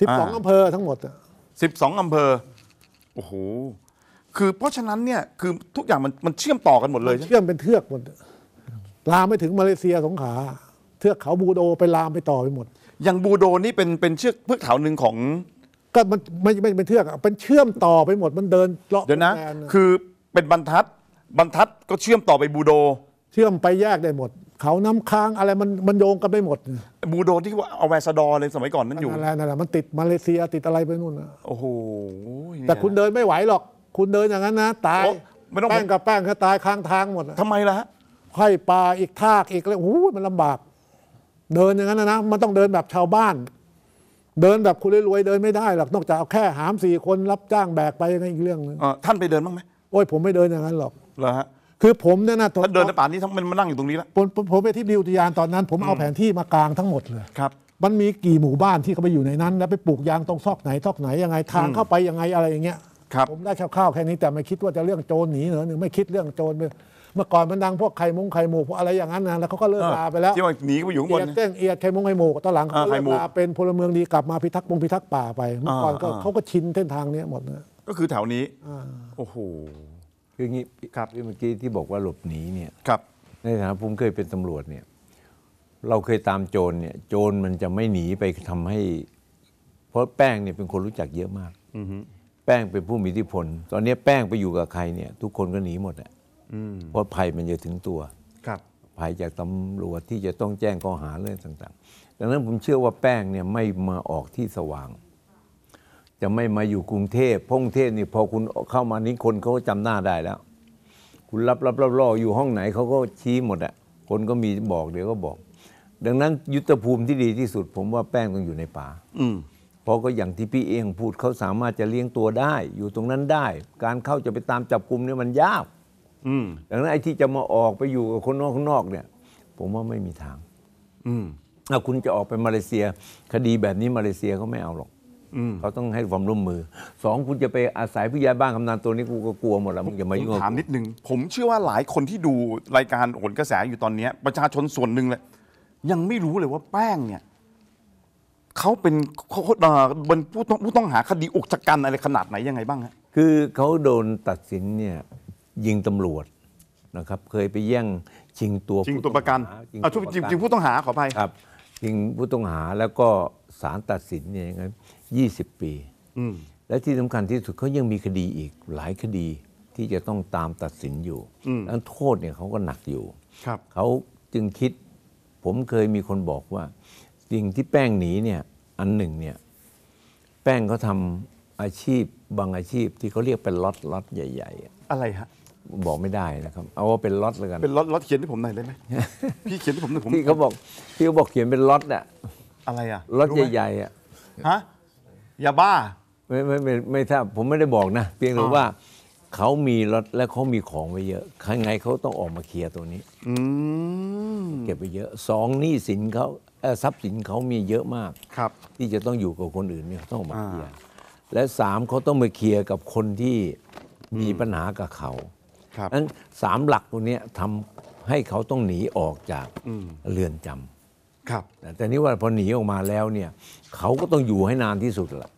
สิบสองอำเภอทั้งหมดสิบสองอำเภอโอ้โหคือเพราะฉะนั้นเนี่ยคือทุกอย่างมันมันเชื่อมต่อกันหมดเลยเชื่อมเป็นเทือกหมดลามไปถึงมาเลเซียสงขลาเทือกเขาบูโดไปลามไปต่อไปหมดอย่างบูโดนี่เป็นเป็นเชือกเทือกเขาหนึ่งของก็มันไม่ไม่เป็นเทือกเป็นเชื่อมต่อไปหมดมันเดินเลาะเดี๋ยวนะคือเป็นบรรทัดบรรทัดก็เชื่อมต่อไปบูโดเชื่อมไปแยกได้หมดเขาน้ำค้างอะไรมันมันโยงกันไปหมดบูโดที่ว่าเอาแวสดอร์เลยสมัยก่อนนั้นอยู่อะไรนั่นแหละมันติดมาเลเซียติดอะไรไปนู่นนะโอ้โหแต่คุณเดินไม่ไหวหรอกคุณเดินอย่างนั้นนะตายแป้งกับแป้งก็ตายค้างทางหมดทำไมล่ะไข่ปลาอีกทากอีกเลยโอ้ยมันลำบากเดินอย่างนั้นนะมันต้องเดินแบบชาวบ้านเดินแบบคุณรวยๆเดินไม่ได้หรอกนอกจากเอาแค่หามสี่คนรับจ้างแบกไปยังไงอีกเรื่องนึงท่านไปเดินบ้างไหมโอ้ยผมไม่เดินอย่างนั้นหรอกเหรอฮะคือผมเนี่ยนะตอนเดินในป่านี้ทั้งมันมานั่งอยู่ตรงนี้แล้วผมผมไปที่ดิวอุทยานตอนนั้นผมเอาแผนที่มากลางทั้งหมดเลยครับมันมีกี่หมู่บ้านที่เขาไปอยู่ในนั้นแล้วไปปลูกยางตรงซอกไหนซอกไหนยังไงทางเข้าไปยังไงอะไรอย่างเงี้ยครับผมได้คร่าวๆแค่นี้แต่ไม่คิดว่าจะเรื่องโจรหนีเหรอหนึ่งไม่คิดเรื่องโจรเมื่อก่อนมันดังพวกไข่มุ้งไข่หมูพวกอะไรอย่างนั้นนะแล้วเขาก็เลิกลาไปแล้วที่ว่าหนีไปอยู่ข้างบนเต้นเอียดไข่มุ้งไข่หมูตอนหลังเขาเลิกลาเป็นพลเมืองดีกลับมาพิทักษ์ปงพิทักษ์ป่าไปเมื่อก่อนเขาก็ชินเส้นทางนี้หมดนะก็คือแถวนี้โอ้โหคืองี้ครับเมื่อกี้ที่บอกว่าหลบหนีเนี่ยครับในฐานะผมเคยเป็นตำรวจเนี่ยเราเคยตามโจรเนี่ยโจรมันจะไม่หนีไปทำให้เพราะแป้งเนี่ยเป็นคนรู้จักเยอะมากแป้งเป็นผู้มีอิทธิพลตอนนี้แป้งไปอยู่กับใครเนี่ยทุกคนก็หนีหมดแหละเพราะภัยมันจะถึงตัวภัยจากตำรวจที่จะต้องแจ้งข้อหาเรื่องต่างๆดังนั้นผมเชื่อว่าแป้งเนี่ยไม่มาออกที่สว่างจะไม่มาอยู่กรุงเทพกรุงเทพนี่พอคุณเข้ามานี้คนเขาจำหน้าได้แล้วคุณรับรับรับรออยู่ห้องไหนเขาก็ชี้หมดอ่ะ คนก็มีบอกเดี๋ยวก็บอกดังนั้นยุทธภูมิที่ดีที่สุดผมว่าแป้งต้องอยู่ในป่าอืมเพราะก็อย่างที่พี่เอียงพูดเขาสามารถจะเลี้ยงตัวได้อยู่ตรงนั้นได้การเข้าจะไปตามจับกุมเนี่ยมันยากอืมดังนั้นไอ้ที่จะมาออกไปอยู่กับคนนอกคนนอกเนี่ยผมว่าไม่มีทางอืมถ้าคุณจะออกไปมาเลเซียคดีแบบนี้มาเลเซียเขาไม่เอาหรอกเขาต้องให้ความร่วมมือสองคุณจะไปอาศัยผู้ใหญ่บ้านกำนันตัวนี้กูก็กลัวหมดแล้วมึงอย่ามายุ่งผมถามนิดนึงผมเชื่อว่าหลายคนที่ดูรายการโหนกระแสอยู่ตอนนี้ประชาชนส่วนหนึ่งเลยยังไม่รู้เลยว่าแป้งเนี่ยเขาเป็นเขาเป็นผู้ต้องผู้ต้องหาคดีอุกชะกันอะไรขนาดไหนยังไงบ้างฮะคือเขาโดนตัดสินเนี่ยยิงตำรวจนะครับเคยไปแย่งชิงตัวชิงตัวประกันเอาชุบจริงผู้ต้องหาขออภัยครับชิงผู้ต้องหาแล้วก็ศาลตัดสินเนี่ยยังไงยี่สิบปีและที่สำคัญที่สุดเขายังมีคดีอีกหลายคดีที่จะต้องตามตัดสินอยู่แล้วโทษเนี่ยเขาก็หนักอยู่เขาจึงคิดผมเคยมีคนบอกว่าสิ่งที่แป้งหนีเนี่ยอันหนึ่งเนี่ยแป้งเขาทำอาชีพบางอาชีพที่เขาเรียกเป็นล็อตล็อตใหญ่ๆอะไรฮะบอกไม่ได้นะครับเอาว่าเป็นล็อตแล้วกันเป็นล็อตล็อตเขียนให้ผมหน่อยได้ไหมพี่เขียนให้ผมหน่อยผมที่เขาบอกที่เขาบอกเขียนเป็นล็อตอะอะไรอะล็อตใหญ่ๆอะฮะยาบ้าไม่ไม่ไม่ไม่ทราบผมไม่ได้บอกนะเพียงแต่ว่าเขามีรถและเขามีของไว้เยอะข้างในเขาต้องออกมาเคลียร์ตัวนี้อืมเก็บไปเยอะสองหนี้สินเขาทรัพย์สินเขามีเยอะมากครับที่จะต้องอยู่กับคนอื่นเนี่ยต้องออกมาเคลียร์และสามเขาต้องมาเคลียร์กับคนที่มีปัญหากับเขาครับนั้นสามหลักตัวนี้ทำให้เขาต้องหนีออกจากเรือนจำครับแต่นี่ว่าพอหนีออกมาแล้วเนี่ยเขาก็ต้องอยู่ให้นานที่สุดแหละ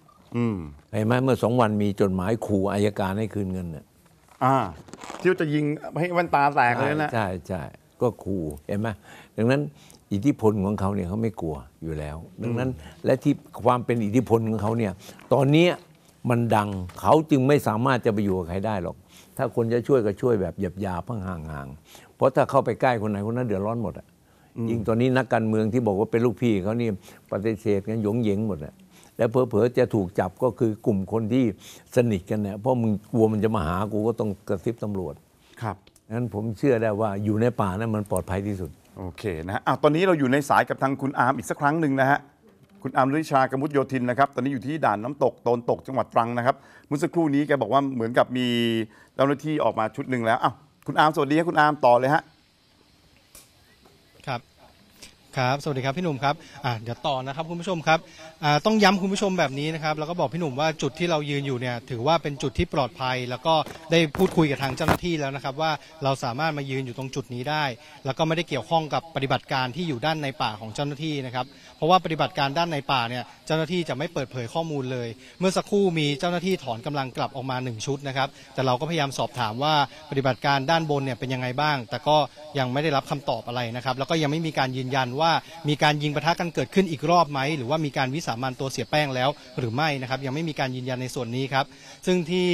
เห็นไหมเมื่อสองวันมีจดหมายขู่อัยการให้คืนเงินเนี่ยที่จะยิงให้มันตาแตกเลยนะใช่ใช่ก็ขู่เห็นไหมดังนั้นอิทธิพลของเขาเนี่ยเขาไม่กลัวอยู่แล้วดังนั้นและที่ความเป็นอิทธิพลของเขาเนี่ยตอนนี้มันดังเขาจึงไม่สามารถจะไปอยู่กับใครได้หรอกถ้าคนจะช่วยก็ช่วยแบบหยาบหยาบห่างๆเพราะถ้าเข้าไปใกล้คนไหนคนนั้นเดือดร้อนหมดอ่ะยิ่งตอนนี้นักการเมืองที่บอกว่าเป็นลูกพี่เขานี่ปฏิเสธกันหยงเหยิงหมดอ่ะแล้วเผลอๆจะถูกจับก็คือกลุ่มคนที่สนิทกันเนี่ยเพราะมึงกลัวมันจะมาหากูก็ต้องกระซิบตำรวจครับงั้นผมเชื่อได้ว่าอยู่ในป่านั้นมันปลอดภัยที่สุดโอเคนะอ่ะตอนนี้เราอยู่ในสายกับทางคุณอาร์มอีกสักครั้งหนึ่งนะฮะคุณอาร์มฤชากมุตโยธินนะครับตอนนี้อยู่ที่ด่านน้ำตกโตนตกจังหวัดตรังนะครับเมื่อสักครู่นี้แกบอกว่าเหมือนกับมีเจ้าหน้าที่ออกมาชุดหนึ่งแล้วอ้าวคุณอาร์มสวัสดีครับคุณอาร์มต่อเลยฮะครับครับสวัสดีครับพี่หนุ่มครับอ่าเดี๋ยวต่อนะครับคุณผู้ชมครับอ่าต้องย้ำคุณผู้ชมแบบนี้นะครับแล้วก็บอกพี่หนุ่มว่าจุดที่เรายืนอยู่เนี่ยถือว่าเป็นจุดที่ปลอดภัยแล้วก็ได้พูดคุยกับทางเจ้าหน้าที่แล้วนะครับว่าเราสามารถมายืนอยู่ตรงจุดนี้ได้แล้วก็ไม่ได้เกี่ยวข้องกับปฏิบัติการที่อยู่ด้านในป่าของเจ้าหน้าที่นะครับเพราะว่าปฏิบัติการด้านในป่าเนี่ยเจ้าหน้าที่จะไม่เปิดเผยข้อมูลเลยเมื่อสักครู่มีเจ้าหน้าที่ถอนกำลังกลับออกมาหนึ่งชุดนะครับแต่เราก็พยายามสอบถามว่าปฏิบัติการด้านบนเนี่ยเป็นยังไงบ้างแต่ก็ยังไม่ได้รับคำตอบอะไรนะครับแล้วก็ยังไม่มีการยืนยันว่ามีการยิงปะทะกันเกิดขึ้นอีกรอบไหมหรือว่ามีการวิสามันตัวเสียแป้งแล้วหรือไม่นะครับยังไม่มีการยืนยันในส่วนนี้ครับซึ่งที่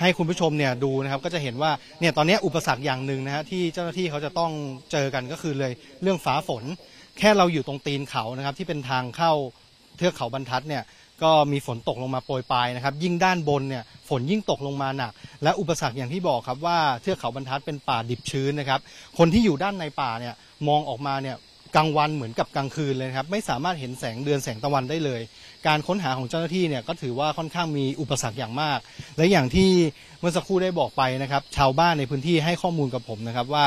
ให้คุณผู้ชมเนี่ยดูนะครับก็จะเห็นว่าเนี่ยตอนนี้อุปสรรคอย่างหนึ่งนะฮะที่เจ้าหน้าที่เขาจะต้องเจอกันก็คือเลยเรื่องฟ้าฝนแค่เราอยู่ตรงตีนเขานะครับที่เป็นทางเข้าเทือกเขาบรรทัดเนี่ยก็มีฝนตกลงมาโปรยปลายนะครับยิ่งด้านบนเนี่ยฝนยิ่งตกลงมาหนักและอุปสรรคอย่างที่บอกครับว่าเทือกเขาบรรทัดเป็นป่าดิบชื้นนะครับคนที่อยู่ด้านในป่าเนี่ยมองออกมาเนี่ยกลางวันเหมือนกับกลางคืนเลยครับไม่สามารถเห็นแสงเดือนแสงตะวันได้เลยการค้นหาของเจ้าหน้าที่เนี่ยก็ถือว่าค่อนข้างมีอุปสรรคอย่างมากและอย่างที่เมื่อสักครู่ได้บอกไปนะครับชาวบ้านในพื้นที่ให้ข้อมูลกับผมนะครับว่า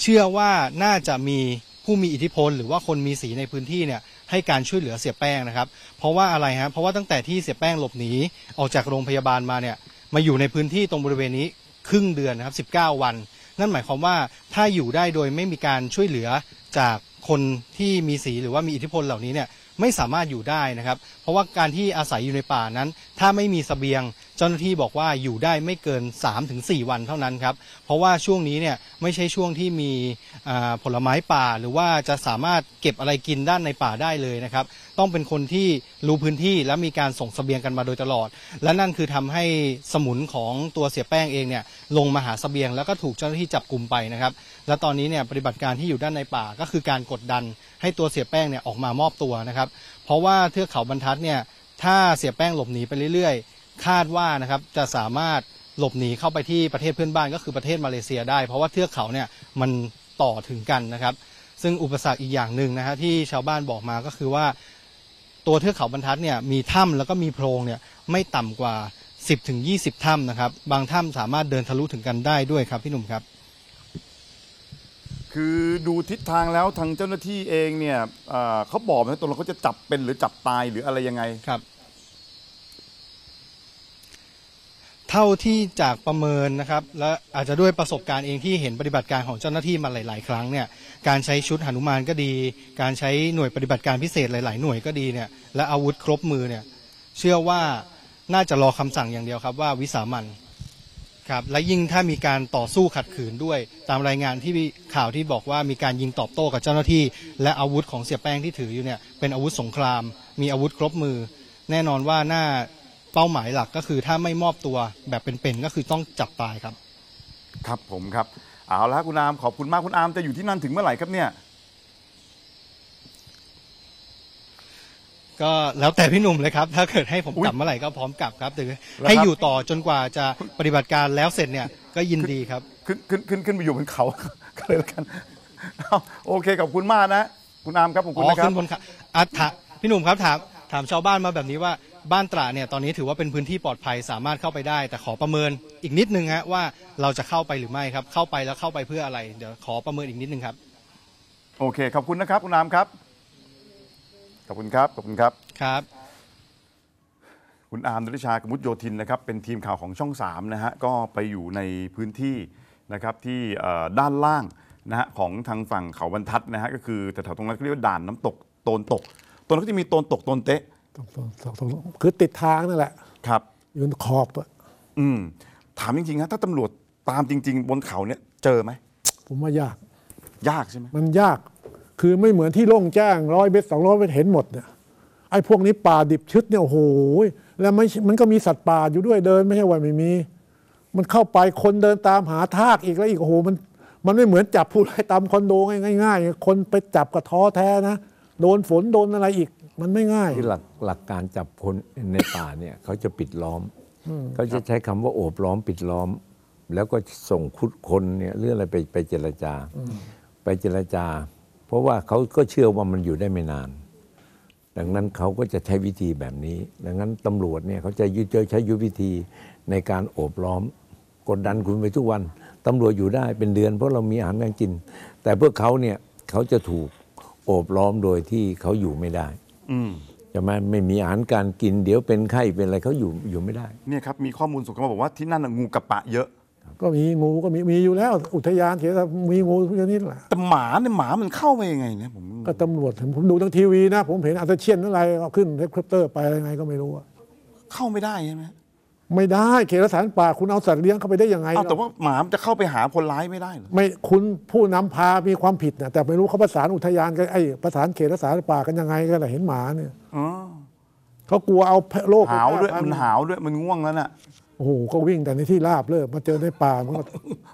เชื่อว่าน่าจะมีผู้มีอิทธิพลหรือว่าคนมีสีในพื้นที่เนี่ยให้การช่วยเหลือเสียแป้งนะครับเพราะว่าอะไรฮะเพราะว่าตั้งแต่ที่เสียแป้งหลบหนีออกจากโรงพยาบาลมาเนี่ยมาอยู่ในพื้นที่ตรงบริเวณนี้ครึ่งเดือนนะครับสิบเก้าวันนั่นหมายความว่าถ้าอยู่ได้โดยไม่มีการช่วยเหลือจากคนที่มีสีหรือว่ามีอิทธิพลเหล่านี้เนี่ยไม่สามารถอยู่ได้นะครับเพราะว่าการที่อาศัยอยู่ในป่านั้นถ้าไม่มีเสบียงเจ้าหน้าที่บอกว่าอยู่ได้ไม่เกิน สามถึงสี่ วันเท่านั้นครับเพราะว่าช่วงนี้เนี่ยไม่ใช่ช่วงที่มีผลไม้ป่าหรือว่าจะสามารถเก็บอะไรกินด้านในป่าได้เลยนะครับต้องเป็นคนที่รู้พื้นที่และมีการส่งเสบียงกันมาโดยตลอดและนั่นคือทำให้สมุนของตัวเสียแป้งเองเนี่ยลงมาหาเสบียงแล้วก็ถูกเจ้าหน้าที่จับกลุ่มไปนะครับและตอนนี้เนี่ยปฏิบัติการที่อยู่ด้านในป่าก็คือการกดดันให้ตัวเสียแป้งเนี่ยออกมามอบตัวนะครับเพราะว่าเทือกเขาบรรทัดเนี่ยถ้าเสียแป้งหลบหนีไปเรื่อยๆคาดว่านะครับจะสามารถหลบหนีเข้าไปที่ประเทศเพื่อนบ้านก็คือประเทศมาเลเซียได้เพราะว่าเทือกเขาเนี่ยมัน ต่อถึงกันนะครับซึ่งอุปสรรคอีกอย่างหนึ่งนะฮะที่ชาวบ้านบอกมาก็คือว่าตัวเทือกเขาบรรทัดเนี่ยมีถ้ำแล้วก็มีโพรงเนี่ยไม่ต่ำกว่า สิบถึงยี่สิบ ถ้ำนะครับบางถ้ำสามารถเดินทะลุถึงกันได้ด้วยครับพี่หนุ่มครับคือดูทิศทางแล้วทางเจ้าหน้าที่เองเนี่ยเขาบอกนะตรงเราเขาจะจับเป็นหรือจับตายหรืออะไรยังไงครับเท่าที่จากประเมินนะครับและอาจจะด้วยประสบการณ์เองที่เห็นปฏิบัติการของเจ้าหน้าที่มาหลายๆครั้งเนี่ยการใช้ชุดหนุมานก็ดีการใช้หน่วยปฏิบัติการพิเศษหลายๆหน่วยก็ดีเนี่ยและอาวุธครบมือเนี่ยเชื่อว่าน่าจะรอคำสั่งอย่างเดียวครับว่าวิสามันครับและยิ่งถ้ามีการต่อสู้ขัดขืนด้วยตามรายงานที่ข่าวที่บอกว่ามีการยิงตอบโต้กับเจ้าหน้าที่และอาวุธของเสียแป้งที่ถืออยู่เนี่ยเป็นอาวุธสงครามมีอาวุธครบมือแน่นอนว่าน่าเป้าหมายหลักก็คือถ้าไม่มอบตัวแบบเป็นๆก็คือต้องจับตายครับครับผมครับเอาละคุณอามขอบคุณมากคุณอามจะอยู่ที่นั่นถึงเมื่อไหร่ครับเนี่ยก็แล้วแต่พี่หนุ่มเลยครับถ้าเกิดให้ผมกลับเมื่อไหร่ก็พร้อมกลับครับแต่ให้อยู่ต่อจนกว่าจะปฏิบัติการแล้วเสร็จเนี่ยก็ยินดีครับขึ้นขึ้นขึ้นขึ้นไปอยู่บนเขาก็เลยละกันโอเคขอบคุณมากนะคุณอามครับผมคุณนะครับอ๋อขึ้นบนเขาอ่ะพี่หนุ่มครับถามถามชาวบ้านมาแบบนี้ว่าบ้านตระเนี่ยตอนนี้ถือว่าเป็นพื้นที่ปลอดภัยสามารถเข้าไปได้แต่ขอประเมินอีกนิดนึงฮะว่าเราจะเข้าไปหรือไม่ครับเข้าไปแล้วเข้าไปเพื่ออะไรเดี๋ยวขอประเมินอีกนิดนึงครับโอเคขอบคุณนะครับคุณน้ำครับขอบคุณครับขอบคุณครับครับคุณอาร์มนฤชากมุตโยธินนะครับเป็นทีมข่าวของช่องสามนะฮะก็ไปอยู่ในพื้นที่นะครับที่ด้านล่างนะฮะของทางฝั่งเขาบรรทัดนะฮะก็คือแถวตรงนั้นเรียกว่าด่านน้ำตกโตนตกตรงนั้นก็จะมีโตนตกโตนเตะคือติดทางนั่นแหละครับอยู่ขอบอ่ะอืมถามจริงๆนะถ้าตำรวจตามจริงๆบนเขาเนี่ยเจอไหมผมว่ายากยากใช่ไหมมันยากคือไม่เหมือนที่โล่งแจ้งร้อยเมตรสองร้อยเมตรเห็นหมดเนี่ยไอ้พวกนี้ป่าดิบชืดเนี่ยโอ้โหแล้วไม่มันก็มีสัตว์ป่าอยู่ด้วยเดินไม่ใช่ว่าไม่มีมันเข้าไปคนเดินตามหาทากอีกแล้วอีกโอ้โหมันมันไม่เหมือนจับผู้ร้ายตามคอนโดง่ายๆคนไปจับกระท้อแท้นะโดนฝนโดนอะไรอีกมันไม่ง่ายที่หลักหลักการจับคนในป่าเนี่ยเขาจะปิดล้อมเขาจะใช้คำว่าโอบล้อมปิดล้อมแล้วก็ส่งคุดคนเนี่ยเรื่องอะไรไปไปเจรจาไปเจรจาเพราะว่าเขาก็เชื่อว่ามันอยู่ได้ไม่นานดังนั้นเขาก็จะใช้วิธีแบบนี้ดังนั้นตำรวจเนี่ยเขาจะยึดเจอใช้ยุทธวิธีในการโอบล้อมกดดันคุณไปทุกวันตำรวจอยู่ได้เป็นเดือนเพราะเรามีอาหารการกินแต่พวกเขาเนี่ยเขาจะถูกโอบล้อมโดยที่เขาอยู่ไม่ได้จะไม่ไม่มีอาหารการกินเดี๋ยวเป็นไข้เป็นอะไรเขาอยู่อยู่ไม่ได้เนี่ยครับมีข้อมูลส่งมาบอกว่าที่นั่นงูกระปะเยอะก็มีงูก็มีมีอยู่แล้วอุทยานเขียนมีงูทุกชนิดแหละแต่หมาเนี่ยหมามันเข้าไปยังไงเนี่ยผมก็ตำรวจผมดูทางทีวีนะผมเห็นอาตาเชียนอะไรเอาขึ้นเฮลิคอปเตอร์ไปอะไรไงก็ไม่รู้เข้าไม่ได้ใช่ไหมไม่ได้เขตรักษาป่าคุณเอาสัตว์เลี้ยงเข้าไปได้ยังไงแต่ว่าหมามันจะเข้าไปหาคนร้ายไม่ได้ไม่คุณผู้นำพามีความผิดนะแต่ไม่รู้เขาประสานอุทยานกันไอ้ประสานเขตรักษาป่ากันยังไงกันเห็นหมาเนี่ยเขากลัวเอาโรคหาวด้วยมันหาวด้วยมันง่วงแล้วน่ะโอ้โหก็วิ่งแต่ในที่ราบเลิกมาเจอในป่ามันก็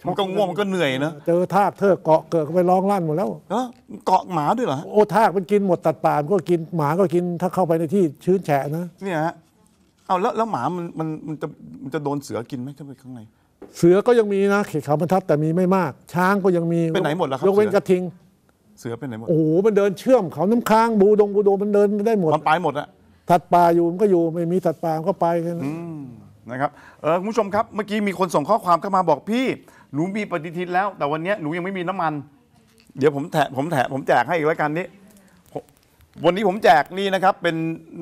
มันก็ง่วงมันก็เหนื่อยนะเจอทากเถอะเกาะเกิดไปร้องลั่นหมดแล้วเกาะหมาด้วยเหรอโอ้ทากมันกินหมดตัดป่ามันก็กินหมาก็กินถ้าเข้าไปในที่ชื้นแฉะนะเนี่ยฮะเอาแล้วแล้วหมามันมันมันจะมันจะโดนเสือกินไหมถ้าไปข้างในเสือก็ยังมีนะเขตเขาบรรทัดแต่มีไม่มากช้างก็ยังมีไปไหนหมดแล้วครับยกเว้นกระทิงเสือไปไหนหมดโอ้โหมันเดินเชื่อมเขาน้ำค้างบูดงบูโดมันเดินได้หมดมันไปหมดอะสัตว์ป่าอยู่มันก็อยู่ไม่มีสัตว์ป่ามันก็ไปกันนะครับเออคุณผู้ชมครับเมื่อกี้มีคนส่งข้อความเข้ามาบอกพี่หนูมีปฏิทินแล้วแต่วันนี้หนูยังไม่มีน้ำมันเดี๋ยวผมแถะผมแถะผมแจกให้อีกแล้วกันนี้วันนี้ผมแจกนี่นะครับเป็น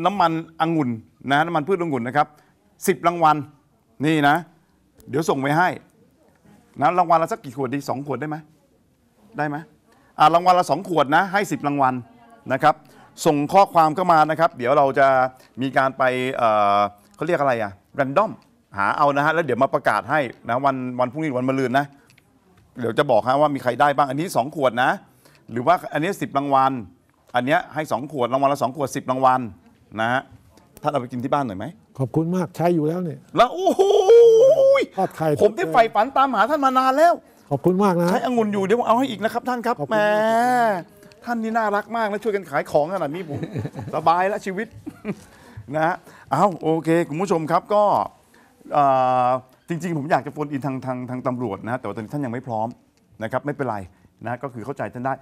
น้ำมันองุ่นนะน้ำมันพืชองุ่นนะครับสิบรางวัลนี่นะเดี๋ยวส่งไปให้นะรางวัลละสักกี่ขวดดีสองขวดได้ไหมได้ไหมอ่ารางวัลละสองขวดนะให้สิบรางวัลนะครับส่งข้อความเข้ามานะครับเดี๋ยวเราจะมีการไปเอ่อเขาเรียกอะไรอะแรนดอมหาเอานะฮะแล้วเดี๋ยวมาประกาศให้นะวันวันพรุ่งนี้วันมะรืนนะเดี๋ยวจะบอกฮะว่ามีใครได้บ้างอันนี้สองขวดนะหรือว่าอันนี้สิบรางวัลอันเนี้ยให้สองขวดรางวัลละสองขวดสิบรางวัลนะฮะท่านเอาไปกินที่บ้านหน่อยไหมขอบคุณมากใช้อยู่แล้วเนี่ยแล้วโอ้โหผมที่ใฝ่ฝันตามหาท่านมานานแล้วขอบคุณมากนะใช้องุ่นอยู่เดี๋ยวเอาให้อีกนะครับท่านครับแหมท่านนี่น่ารักมากนะช่วยกันขายของขนาดนี้ผมสบายแล้วชีวิตนะฮะเอาโอเคคุณผู้ชมครับก็จริงๆผมอยากจะโฟนอินทางทางทางตำรวจนะแต่ว่าตอนนี้ท่านยังไม่พร้อมนะครับไม่เป็นไร นะก็คือเข้าใจท่านได้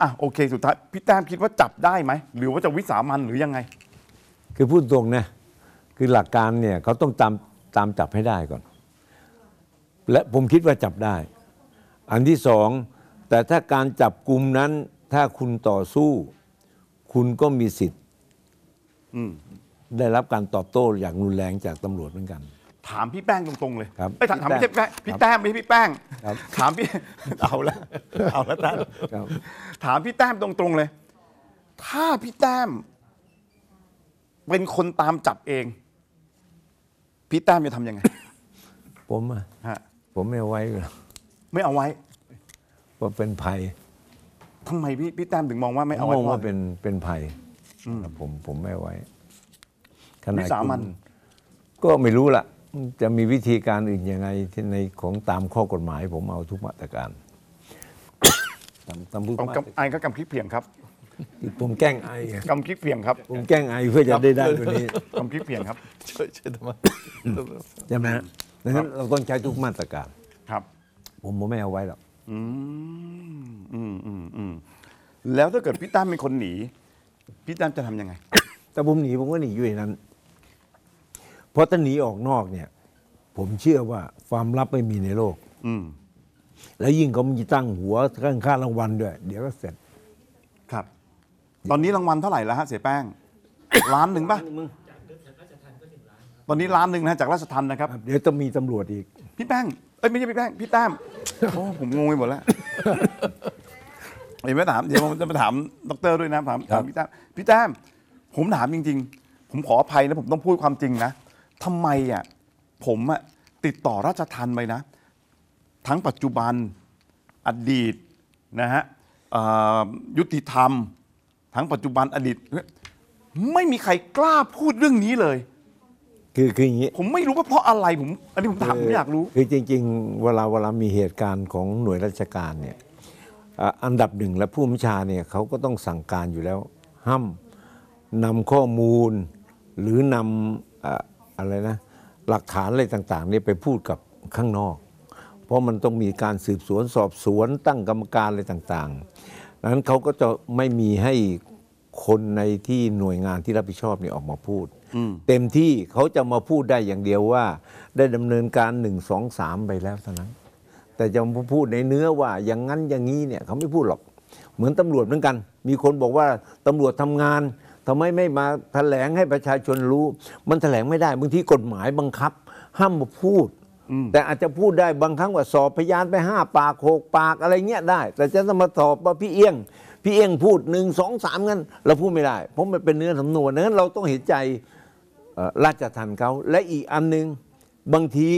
อ่ะโอเคสุดท้ายพี่แต้มคิดว่าจับได้ไหมหรือว่าจะวิสามันหรือยังไงคือพูดตรงนะคือหลักการเนี่ยเขาต้องตามตามจับให้ได้ก่อนและผมคิดว่าจับได้อันที่สองแต่ถ้าการจับกลุ่มนั้นถ้าคุณต่อสู้คุณก็มีสิทธิ์ได้รับการตอบโต้อย่างรุนแรงจากตำรวจเหมือนกันถามพี่แป้งตรงๆเลยไม่ถามไม่ใช่แป้งพี่แต้มไม่ใช่พี่แป้งถามพี่เอาละเอาละท่านถามพี่แต้มตรงๆเลยถ้าพี่แต้มเป็นคนตามจับเองพี่แต้มจะทำยังไงผมอ่ะผมไม่เอาไว้หรอกไม่เอาไว้ว่าเป็นภัยทำไมพี่พี่แต้มถึงมองว่าไม่เอาไว้มองว่าเป็นเป็นภัยผมผมไม่ไว้ขณะสามัญก็ไม่รู้ล่ะจะมีวิธีการอื่นยังไงในของตามข้อกฎหมายผมเอาทุกมาตรการตามตามผู้กำไอก็กำคลิปเพียงครับผมแกล้งไอกำคลิปเพียงครับผมแกล้งไอเพื่อจะได้ได้ตัวนี้กำคลิปเพียงครับช่วยช่วยทำไมใช่ไหมดังนั้นเราต้องใช้ทุกมาตรการครับผมผมไม่เอาไว้หรอกอืมอืมอืมอืมแล้วถ้าเกิดพี่ตั้มเป็นคนหนีพี่ตั้มจะทำยังไงแต่ผมหนีผมก็หนีอยู่ในนั้นเพราะถ้าหนีออกนอกเนี่ยผมเชื่อว่าความลับไม่มีในโลกอืมแล้วยิ่งเขามีตั้งหัวตั้งค่ารางวัลด้วยเดี๋ยวก็เสร็จครับตอนนี้รางวัลเท่าไหร่แล้วฮะเสียแป้ง ล้านหนึ่งป่ะตอนนี้ล้านหนึ่งนะจากราชทัณฑ์นะครับเดี๋ยวจะมีตำรวจอีกพี่แป้งเอ้ยไม่ใช่พี่แป้งพี่แต้มโอ้ผมงงไปหมดแล้วเดี๋ยวมาถามเดี๋ยวผมจะมาถามดรด้วยนะถามพี่แต้มพี่แต้มผมถามจริงๆผมขออภัยนะผมต้องพูดความจริงนะทำไมอ่ะผมอ่ะติดต่อราชทัณฑ์ไปนะทั้งปัจจุบันอดีตนะฮะยุติธรรมทั้งปัจจุบันอดีตไม่มีใครกล้าพูดเรื่องนี้เลยคือคืออย่างนี้ผมไม่รู้ว่าเพราะอะไรผมอันนี้ผมถามผมอยากรู้คือจริงๆเวลาเวลามีเหตุการณ์ของหน่วยราชการเนี่ยอันดับหนึ่งและผู้บัญชาเนี่ยเขาก็ต้องสั่งการอยู่แล้วห้ามนำข้อมูลหรือนำอะไรนะหลักฐานอะไรต่างๆนี่ไปพูดกับข้างนอกเพราะมันต้องมีการสืบสวนสอบสวนตั้งกรรมการอะไรต่างๆดังนั้นเขาก็จะไม่มีให้คนในที่หน่วยงานที่รับผิดชอบนี่ออกมาพูดเต็มที่เขาจะมาพูดได้อย่างเดียวว่าได้ดำเนินการหนึ่งสองสามไปแล้วเท่านั้นแต่จะมาพูดในเนื้อว่าอย่างนั้นอย่างนี้เนี่ยเขาไม่พูดหรอกเหมือนตำรวจเหมือนกันมีคนบอกว่าตำรวจทำงานทำไมไม่มาแถลงให้ประชาชนรู้มันแถลงไม่ได้บางทีกฎหมายบังคับห้ามมาพูดแต่อาจจะพูดได้บางครั้งว่าสอบพยานไปห้าปากหกปากอะไรเงี้ยได้แต่จะต้องมาตอบว่าพี่เอี้ยงพี่เอี้ยงพูดหนึ่งสองสามงั้นเราพูดไม่ได้เพราะมันเป็นเนื้อสำนวนนั้นเราต้องเห็นใจราชทัณฑ์เขาและอีกอันนึงบางที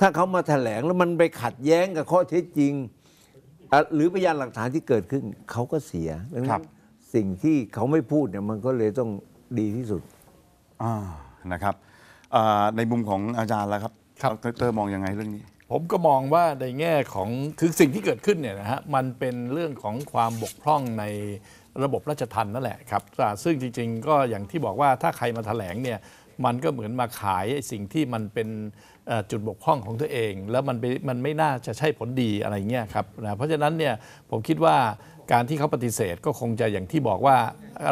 ถ้าเขามาแถลงแล้วมันไปขัดแย้งกับข้อเท็จจริงหรือพยานหลักฐานที่เกิดขึ้นเขาก็เสียนะครับสิ่งที่เขาไม่พูดเนี่ยมันก็เลยต้องดีที่สุดนะครับในมุมของอาจารย์แล้วครับดร.มองยังไงเรื่องนี้ผมก็มองว่าในแง่ของคือสิ่งที่เกิดขึ้นเนี่ยนะฮะมันเป็นเรื่องของความบกพร่องในระบบราชทัณฑ์นั่นแหละครับซึ่งจริงๆก็อย่างที่บอกว่าถ้าใครมาแถลงเนี่ยมันก็เหมือนมาขายสิ่งที่มันเป็นจุดบกพร่องของตัวเองแล้วมันมันไม่น่าจะใช่ผลดีอะไรเงี้ยครับนะเพราะฉะนั้นเนี่ยผมคิดว่าการที่เขาปฏิเสธก็คงจะอย่างที่บอกว่า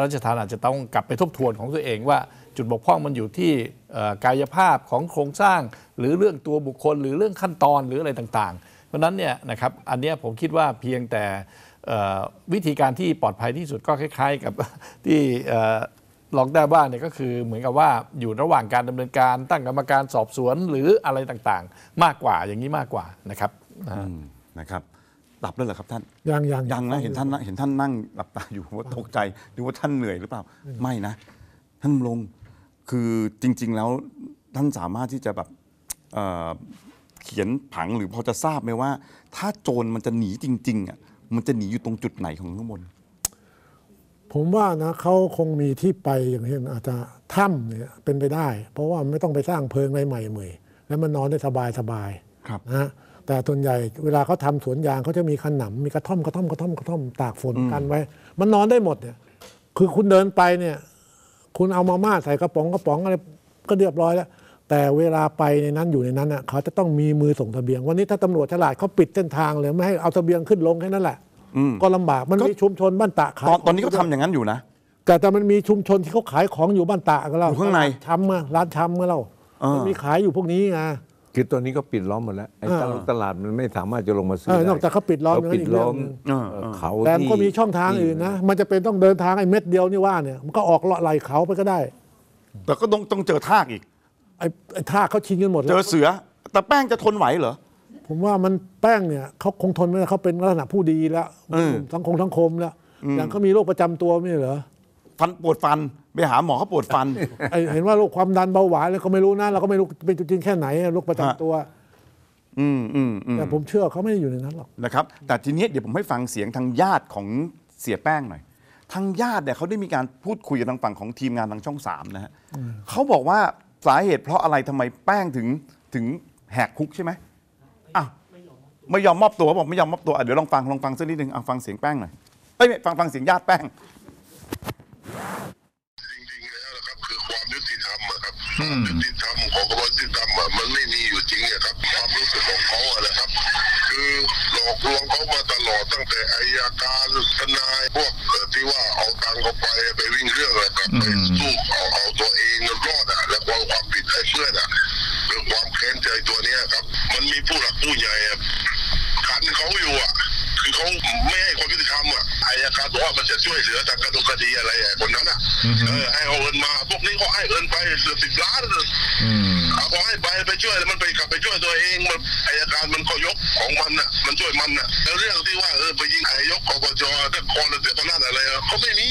ราชทัณฑ์อาจจะต้องกลับไปทบทวนของตัวเองว่าจุดบกพร่องมันอยู่ที่กายภาพของโครงสร้างหรือเรื่องตัวบุคคลหรือเรื่องขั้นตอนหรืออะไรต่างๆเพราะนั้นเนี่ยนะครับอันนี้ผมคิดว่าเพียงแต่วิธีการที่ปลอดภัยที่สุดก็คล้ายๆกับที่ล็อกได้บ้านเนี่ยก็คือเหมือนกับว่าอยู่ระหว่างการดำเนินการตั้งกรรมการสอบสวนหรืออะไรต่างๆมากกว่าอย่างนี้มากกว่านะครับนะครับหลับแล้วเหรอครับท่านยังยังยังนะเห็นท่านเห็นท่านนั่งหลับตาอยู่ว่าตกใจหรือว่าท่านเหนื่อยหรือเปล่าไม่นะท่านลงคือจริงๆแล้วท่านสามารถที่จะแบบเขียนผังหรือพอจะทราบไหมว่าถ้าโจรมันจะหนีจริงๆอ่ะมันจะหนีอยู่ตรงจุดไหนของข้างบนผมว่านะเขาคงมีที่ไปอย่างเช่นอาจจะถ้ำเนี่ยเป็นไปได้เพราะว่าไม่ต้องไปสร้างเพิงอะไรใหม่ๆแล้วมันนอนได้สบายๆนะฮะแต่ส่วนใหญ่เวลาเขาทำสวนยางเขาจะมีขนำมีกระท่อมกระท่อมกระท่อมกระท่อมตากฝนกันไว้มันนอนได้หมดเนี่ยคือคุณเดินไปเนี่ยคุณเอามาม่าใส่กระป๋องกระป๋องอะไรก็เรียบร้อยแล้ว แต่เวลาไปในนั้นอยู่ในนั้นอ่ะเขาจะต้องมีมือส่งทะเบียนวันนี้ถ้าตำรวจฉลาดเขาปิดเส้นทางเลยไม่ให้เอาทะเบียนขึ้นลงแค่นั้นแหละก็ลำบากมันมีชุมชนบ้านตะขายตอนนี้เขาทำอย่างนั้นอยู่นะแต่แต่มันมีชุมชนที่เขาขายของอยู่บ้านตะก็เราข้างในช้ำอะร้านช้ำก็เรามีขายอยู่พวกนี้ไงคือตัวนี้ก็ปิดล้อมหมดแล้วไอ้ตลาดมันไม่สามารถจะลงมาซื้อได้นอกจากเขาปิดล้อมเขาปิดล้อมเขาแต่ก็มีช่องทางอื่นนะมันจะเป็นต้องเดินทางไอ้เม็ดเดียวนี่ว่าเนี่ยมันก็ออกเลาะไหลเขาไปก็ได้แต่ก็ต้องต้องเจอทากอีกไอ้ทากเขาชิงกันหมดเจอเสือแต่แป้งจะทนไหวเหรอผมว่ามันแป้งเนี่ยเขาคงทนไม่ได้เขาเป็นลักษณะผู้ดีแล้วทั้งคงทั้งคมแล้วอย่างเขามีโรคประจำตัวไม่เหรอฟันปวดฟันไปหาหมอเขาปวดฟันเห็นว่าโรคความดันเบาหวานเลยก็ไม่รู้นะเราก็ไม่รู้เป็นจริงแค่ไหนโรคประจำตัวอืมอืมแต่ผมเชื่อเขาไม่ได้อยู่ในนั้นหรอกนะครับแต่ทีนี้เดี๋ยวผมให้ฟังเสียงทางญาติของเสียแป้งหน่อยทางญาติเนี่ยเขาได้มีการพูดคุยกับทางฝั่งของทีมงานทางช่องสามนะฮะเขาบอกว่าสาเหตุเพราะอะไรทำไมแป้งถึงถึงแหกคุกใช่ไหมอ่ะไม่ยอมมอบตัวบอกไม่ยอมมอบตัวเดี๋ยวลองฟังลองฟังสักนิดหนึ่งเอาฟังเสียงแป้งหน่อยเอ้ยฟังฟังเสียงญาติแป้งยุติธรรมของกระบวนการยุติธรรมมันไม่มีอยู่จริงเนี่ยครับความรู้สึกของเขาอะนะครับคือหลอกลวงเขามาตลอดตั้งแต่อายการทนายพวกที่ว่าเอาตังค์เขาไปไปวิ่งเรื่องแล้วก็ไปสู้เอาเอาตัวเองรอดอะแล้วความความผิดให้เพื่อนอะหรือความแค้นใจตัวเนี้ยครับมันมีผู้หลักผู้ใหญ่ขันเขาอยู่อะคือเขาไม่ให้ความยุติธรรมอะอายการบอกว่ามันจะช่วยเหลือทางการคดีอะไรอะคนนั้นอะเออให้เอาเงินมาพวกนี้ก็ให้เงินไปเกือบสิบล้านเอาขอให้ไปไปช่วยมันไปกลับไปช่วยตัวเองมันอายการมันก็ยกของมันอะมันช่วยมันอะแล้วเรื่องที่ว่าเออไปยิงไอ้ยกกกจนักคอนเสียพนันอะไรเขาไม่มี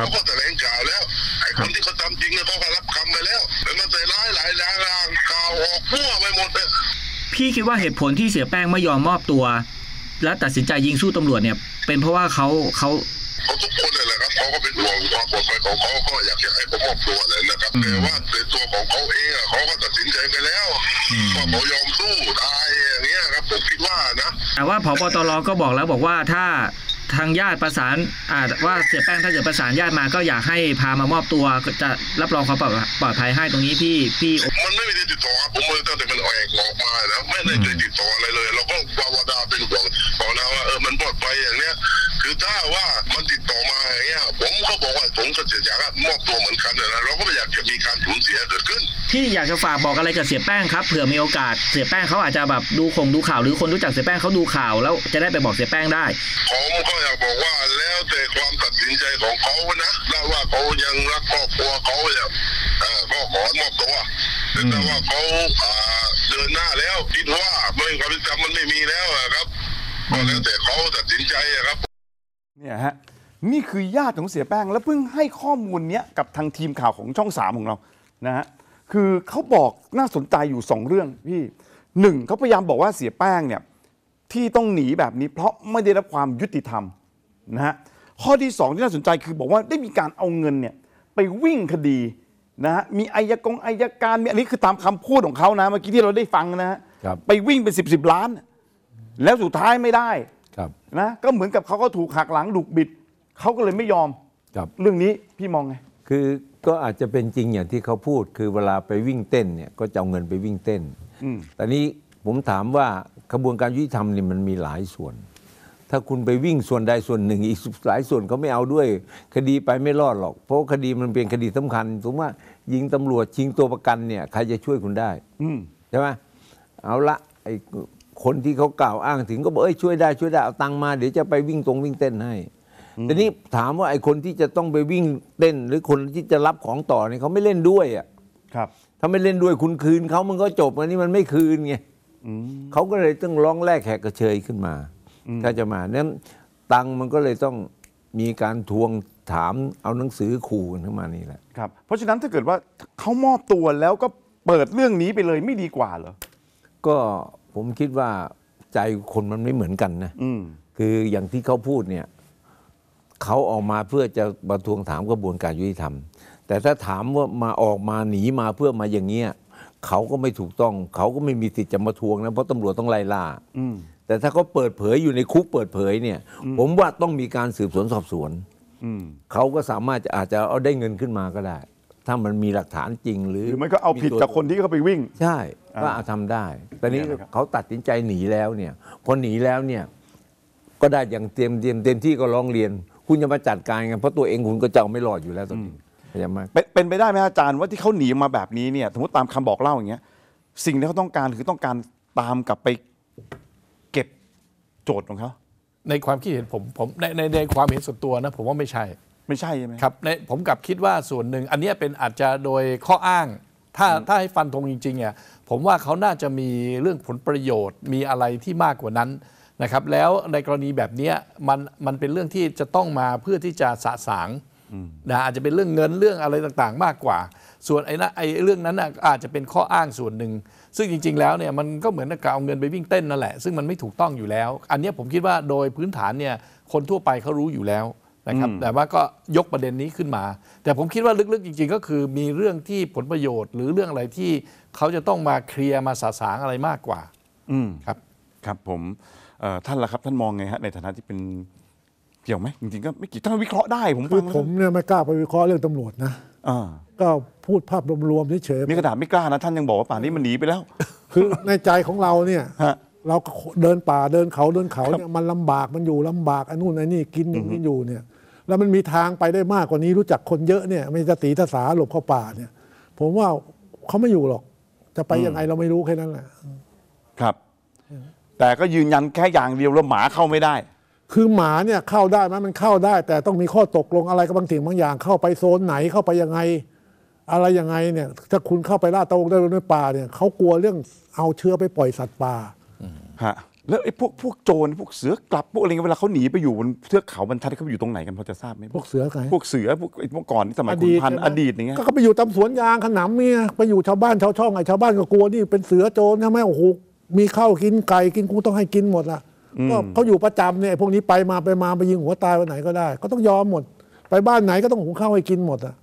เขาก็แถลงข่าวแล้วไอ้คนที่เขาทำจริงเนี่ยเขาก็รับคำไปแล้วแล้วมันใส่ร้ายหลายหลายรางข่าวออกมั่วไปหมดเลยพี่คิดว่าเหตุผลที่เสียแป้งไม่ยอมมอบตัวและตัดสินใจยิงสู้ตำรวจเนี่ยเป็นเพราะว่าเขาเขาเขาทุกคนเลยแหละครับเขาก็เป็นห่วงความปลอดภัยของเขาก็อยากจะให้ผมมอบตัวเลยนะครับแต่ว่าในตัวของเขาเองเขาก็ตัดสินใจไปแล้วว่าเขายอมสู้ตายอย่างเงี้ยครับผมคิดว่านะแต่ว่าผบ.ตร.ก็บอกแล้วบอกว่าถ้าทางญาติประสานอาจว่าเสียแป้งถ้าเกิดประสานญาติมาก็อยากให้พามามอบตัวจะรับรองความปลอดภัยให้ตรงนี้พี่พี่มันไม่มีติดต่อครับผมเลยตั้งแต่มันออกออกมาแล้วไม่ได้ติดต่ออะไรเลยเราก็ภาวนาเป็นห่วงภาวนาว่าเออมันปลอดภัยอย่างเนี้ยคือถ้าว่ามันติดต่อมาอย่างเงี้ยผมก็บอกว่าผมก็จะอยากมอบตัวเหมือนกันนะเราก็ไม่อยากจะมีการสูญเสียเกิดขึ้นที่อยากจะฝากบอกอะไรกับเสียแป้งครับเผื่อมีโอกาสเสียแป้งเขาอาจจะแบบดูคงดูข่าวหรือคนรู้จักเสียแป้งเขาดูข่าวแล้วจะได้ไปบอกเสียแป้งได้ผมก็อยากบอกว่าแล้วแต่ความตัดสินใจของเขานะถ้าว่าเขายังรักครอบครัวเขาอย่างก็ขอมอบตัวแต่ว่าเขาเดินหน้าแล้วคิดว่าไม่ความจำมันไม่มีแล้วครับก็แล้วแต่เขาตัดสินใจครับเนี่ยฮะนี่คือญาติของเสียแป้งแล้วเพิ่งให้ข้อมูลเนี้ยกับทางทีมข่าวของช่องสามของเรานะฮะคือเขาบอกน่าสนใจอยู่สองเรื่องพี่หนึ่งเขาพยายามบอกว่าเสียแป้งเนี่ยที่ต้องหนีแบบนี้เพราะไม่ได้รับความยุติธรรมนะฮะข้อที่สองที่น่าสนใจคือบอกว่าได้มีการเอาเงินเนี่ยไปวิ่งคดีนะฮะมีอัยกงอัยการมีอันนี้คือตามคำพูดของเขานะเมื่อกี้ที่เราได้ฟังนะฮะไปวิ่งเป็นสิบสิบล้านแล้วสุดท้ายไม่ได้นะก็เหมือนกับเขาก็ถูกหักหลังดุบิดเขาก็เลยไม่ยอมเรื่องนี้พี่มองไงคือก็อาจจะเป็นจริงอย่างที่เขาพูดคือเวลาไปวิ่งเต้นเนี่ยก็จะเอาเงินไปวิ่งเต้นแต่นี้ผมถามว่ากระบวนการยุติธรรมนี่มันมีหลายส่วนถ้าคุณไปวิ่งส่วนใดส่วนหนึ่งอีกหลายส่วนเขาไม่เอาด้วยคดีไปไม่รอดหรอกเพราะคดีมันเป็นคดีสำคัญสมมติว่ายิงตำรวจชิงตัวประกันเนี่ยใครจะช่วยคุณได้ใช่ไหมเอาละไอคนที่เขากล่าวอ้างถึงก็บอกเอ้ยช่วยได้ช่วยได้เอาตังมาเดี๋ยวจะไปวิ่งตรงวิ่งเต้นให้แต่นี้ถามว่าไอ้คนที่จะต้องไปวิ่งเต้นหรือคนที่จะรับของต่อเนี่ยเขาไม่เล่นด้วยอ่ะครับถ้าไม่เล่นด้วยคุณคืนเขามันก็จบอันนี้มันไม่คืนไงเขาก็เลยต้องร้องแลกแหกกระเชยขึ้นมาถ้าจะมานั้นตังมันก็เลยต้องมีการทวงถามเอาหนังสือขู่ขึ้นมานี่แหละครับเพราะฉะนั้นถ้าเกิดว่าเขามอบตัวแล้วก็เปิดเรื่องนี้ไปเลยไม่ดีกว่าเหรอก็ผมคิดว่าใจคนมันไม่เหมือนกันนะคืออย่างที่เขาพูดเนี่ยเขาออกมาเพื่อจะมาทวงถามกระบวนการยุติธรรมแต่ถ้าถามว่ามาออกมาหนีมาเพื่อมาอย่างเงี้ยเขาก็ไม่ถูกต้องเขาก็ไม่มีสิทธิ์จะมาทวงนะเพราะตำรวจต้องไล่ล่าแต่ถ้าเขาเปิดเผยอยู่ในคุกเปิดเผยเนี่ยผมว่าต้องมีการสืบสวนสอบสวนเขาก็สามารถอาจจะเอาได้เงินขึ้นมาก็ได้ ถ้ามันมีหลักฐานจริงหรือหรือมันก็เอาผิดกับคนที่เขาไปวิ่งใช่ก็เอาทำได้แต่นี้เขาตัดสินใจหนีแล้วเนี่ยพอหนีแล้วเนี่ยก็ได้อย่างเต็มเต็มเต็มที่ก็ร้องเรียนคุณจะมาจัดการกันเพราะตัวเองคุณก็จะไม่รอดอยู่แล้วตอนนี้เป็นไปได้ไหมอาจารย์ว่าที่เขาหนีมาแบบนี้เนี่ยสมมติตามคำบอกเล่าอย่างเงี้ยสิ่งที่เขาต้องการคือต้องการตามกลับไปเก็บโจทย์ของเขาในความคิดเห็นผมผมในในในความเห็นส่วนตัวนะผมว่าไม่ใช่ไม่ใช่ใช่ไหมครับในผมกลับคิดว่าส่วนหนึ่งอันนี้เป็นอาจจะโดยข้ออ้างถ้าถ้าให้ฟันธงจริงๆเนี่ยผมว่าเขาน่าจะมีเรื่องผลประโยชน์มีอะไรที่มากกว่านั้นนะครับแล้วในกรณีแบบนี้มันมันเป็นเรื่องที่จะต้องมาเพื่อที่จะสะสางนะอาจจะเป็นเรื่องเงินเรื่องอะไรต่างๆมากกว่าส่วนไอ้นะไอ้เรื่องนั้นอาจจะเป็นข้ออ้างส่วนหนึ่งซึ่งจริงๆแล้วเนี่ยมันก็เหมือนกับเอาเงินไปวิ่งเต้นนั่นแหละซึ่งมันไม่ถูกต้องอยู่แล้วอันนี้ผมคิดว่าโดยพื้นฐานเนี่ยคนทั่วไปเขารู้อยู่แล้วนะครับแต่ว่าก็ยกประเด็นนี้ขึ้นมาแต่ผมคิดว่าลึกๆจริงๆก็คือมีเรื่องที่ผลประโยชน์หรือเรื่องอะไรที่เขาจะต้องมาเคลียร์มาสะสางอะไรมากกว่าอืมครับครับผมท่านล่ะครับท่านมองไงฮะในฐานะที่เป็นเกี่ยวไหมจริงๆก็ไม่กี่ท่านวิเคราะห์ได้ผมคือผมเนี่ยไม่กล้าไปวิเคราะห์เรื่องตำรวจนะก็พูดภาพรวมๆเฉยๆนี่กระดาษไม่กล้านะท่านยังบอกว่าป่านนี้มันหนีไปแล้วคือในใจของเราเนี่ยเราเดินป่าเดินเขาเดินเขาเนี่ยมันลำบากมันอยู่ลำบากอันนู่นอันนี่กินอยู่กินอยู่เนี่ยแล้วมันมีทางไปได้มากกว่านี้รู้จักคนเยอะเนี่ยไม่จะตีทศาหลบเข้าป่าเนี่ยผมว่าเขาไม่อยู่หรอกจะไปยังไงเราไม่รู้แค่นั้นแหละครับแต่ก็ยืนยันแค่อย่างเดียวแล้วหมาเข้าไม่ได้คือหมาเนี่ยเข้าได้ไหมมันเข้าได้แต่ต้องมีข้อตกลงอะไรกับบางสิ่งบางอย่างเข้าไปโซนไหนเข้าไปยังไงอะไรยังไงเนี่ยถ้าคุณเข้าไปล่าตะวันได้ในป่าเนี่ยเขากลัวเรื่องเอาเชื้อไปปล่อยสัตว์ป่าฮะแล้วไอ้พวกพวกโจรพวกเสือกลับพวกอะไรเงี้ยเวลาเขาหนีไปอยู่บนเทือกเขาบรรทัดเขาไปอยู่ตรงไหนกันพอจะทราบไหมพวกเสือไงพวกเสือพวกเมื่อก่อนสมัยคุณพันอดีตอย่างเงี้ยก็ไปอยู่ตามสวนยางขนำเนี่ยไปอยู่ชาวบ้านชาวช่องไงชาวบ้านก็กลัวนี่เป็นเสือโจรใช่ไหมโอ้โหมีข้าวกินไก่กินกูต้องให้กินหมดละก็เขาอยู่ประจำเนี่ยพวกนี้ไปมาไปมาไปยิงหัวตายวันไหนก็ได้ก็ต้องยอมหมดไปบ้านไหนก็ต้องหุงข้าวให้กินหมดอ่ะ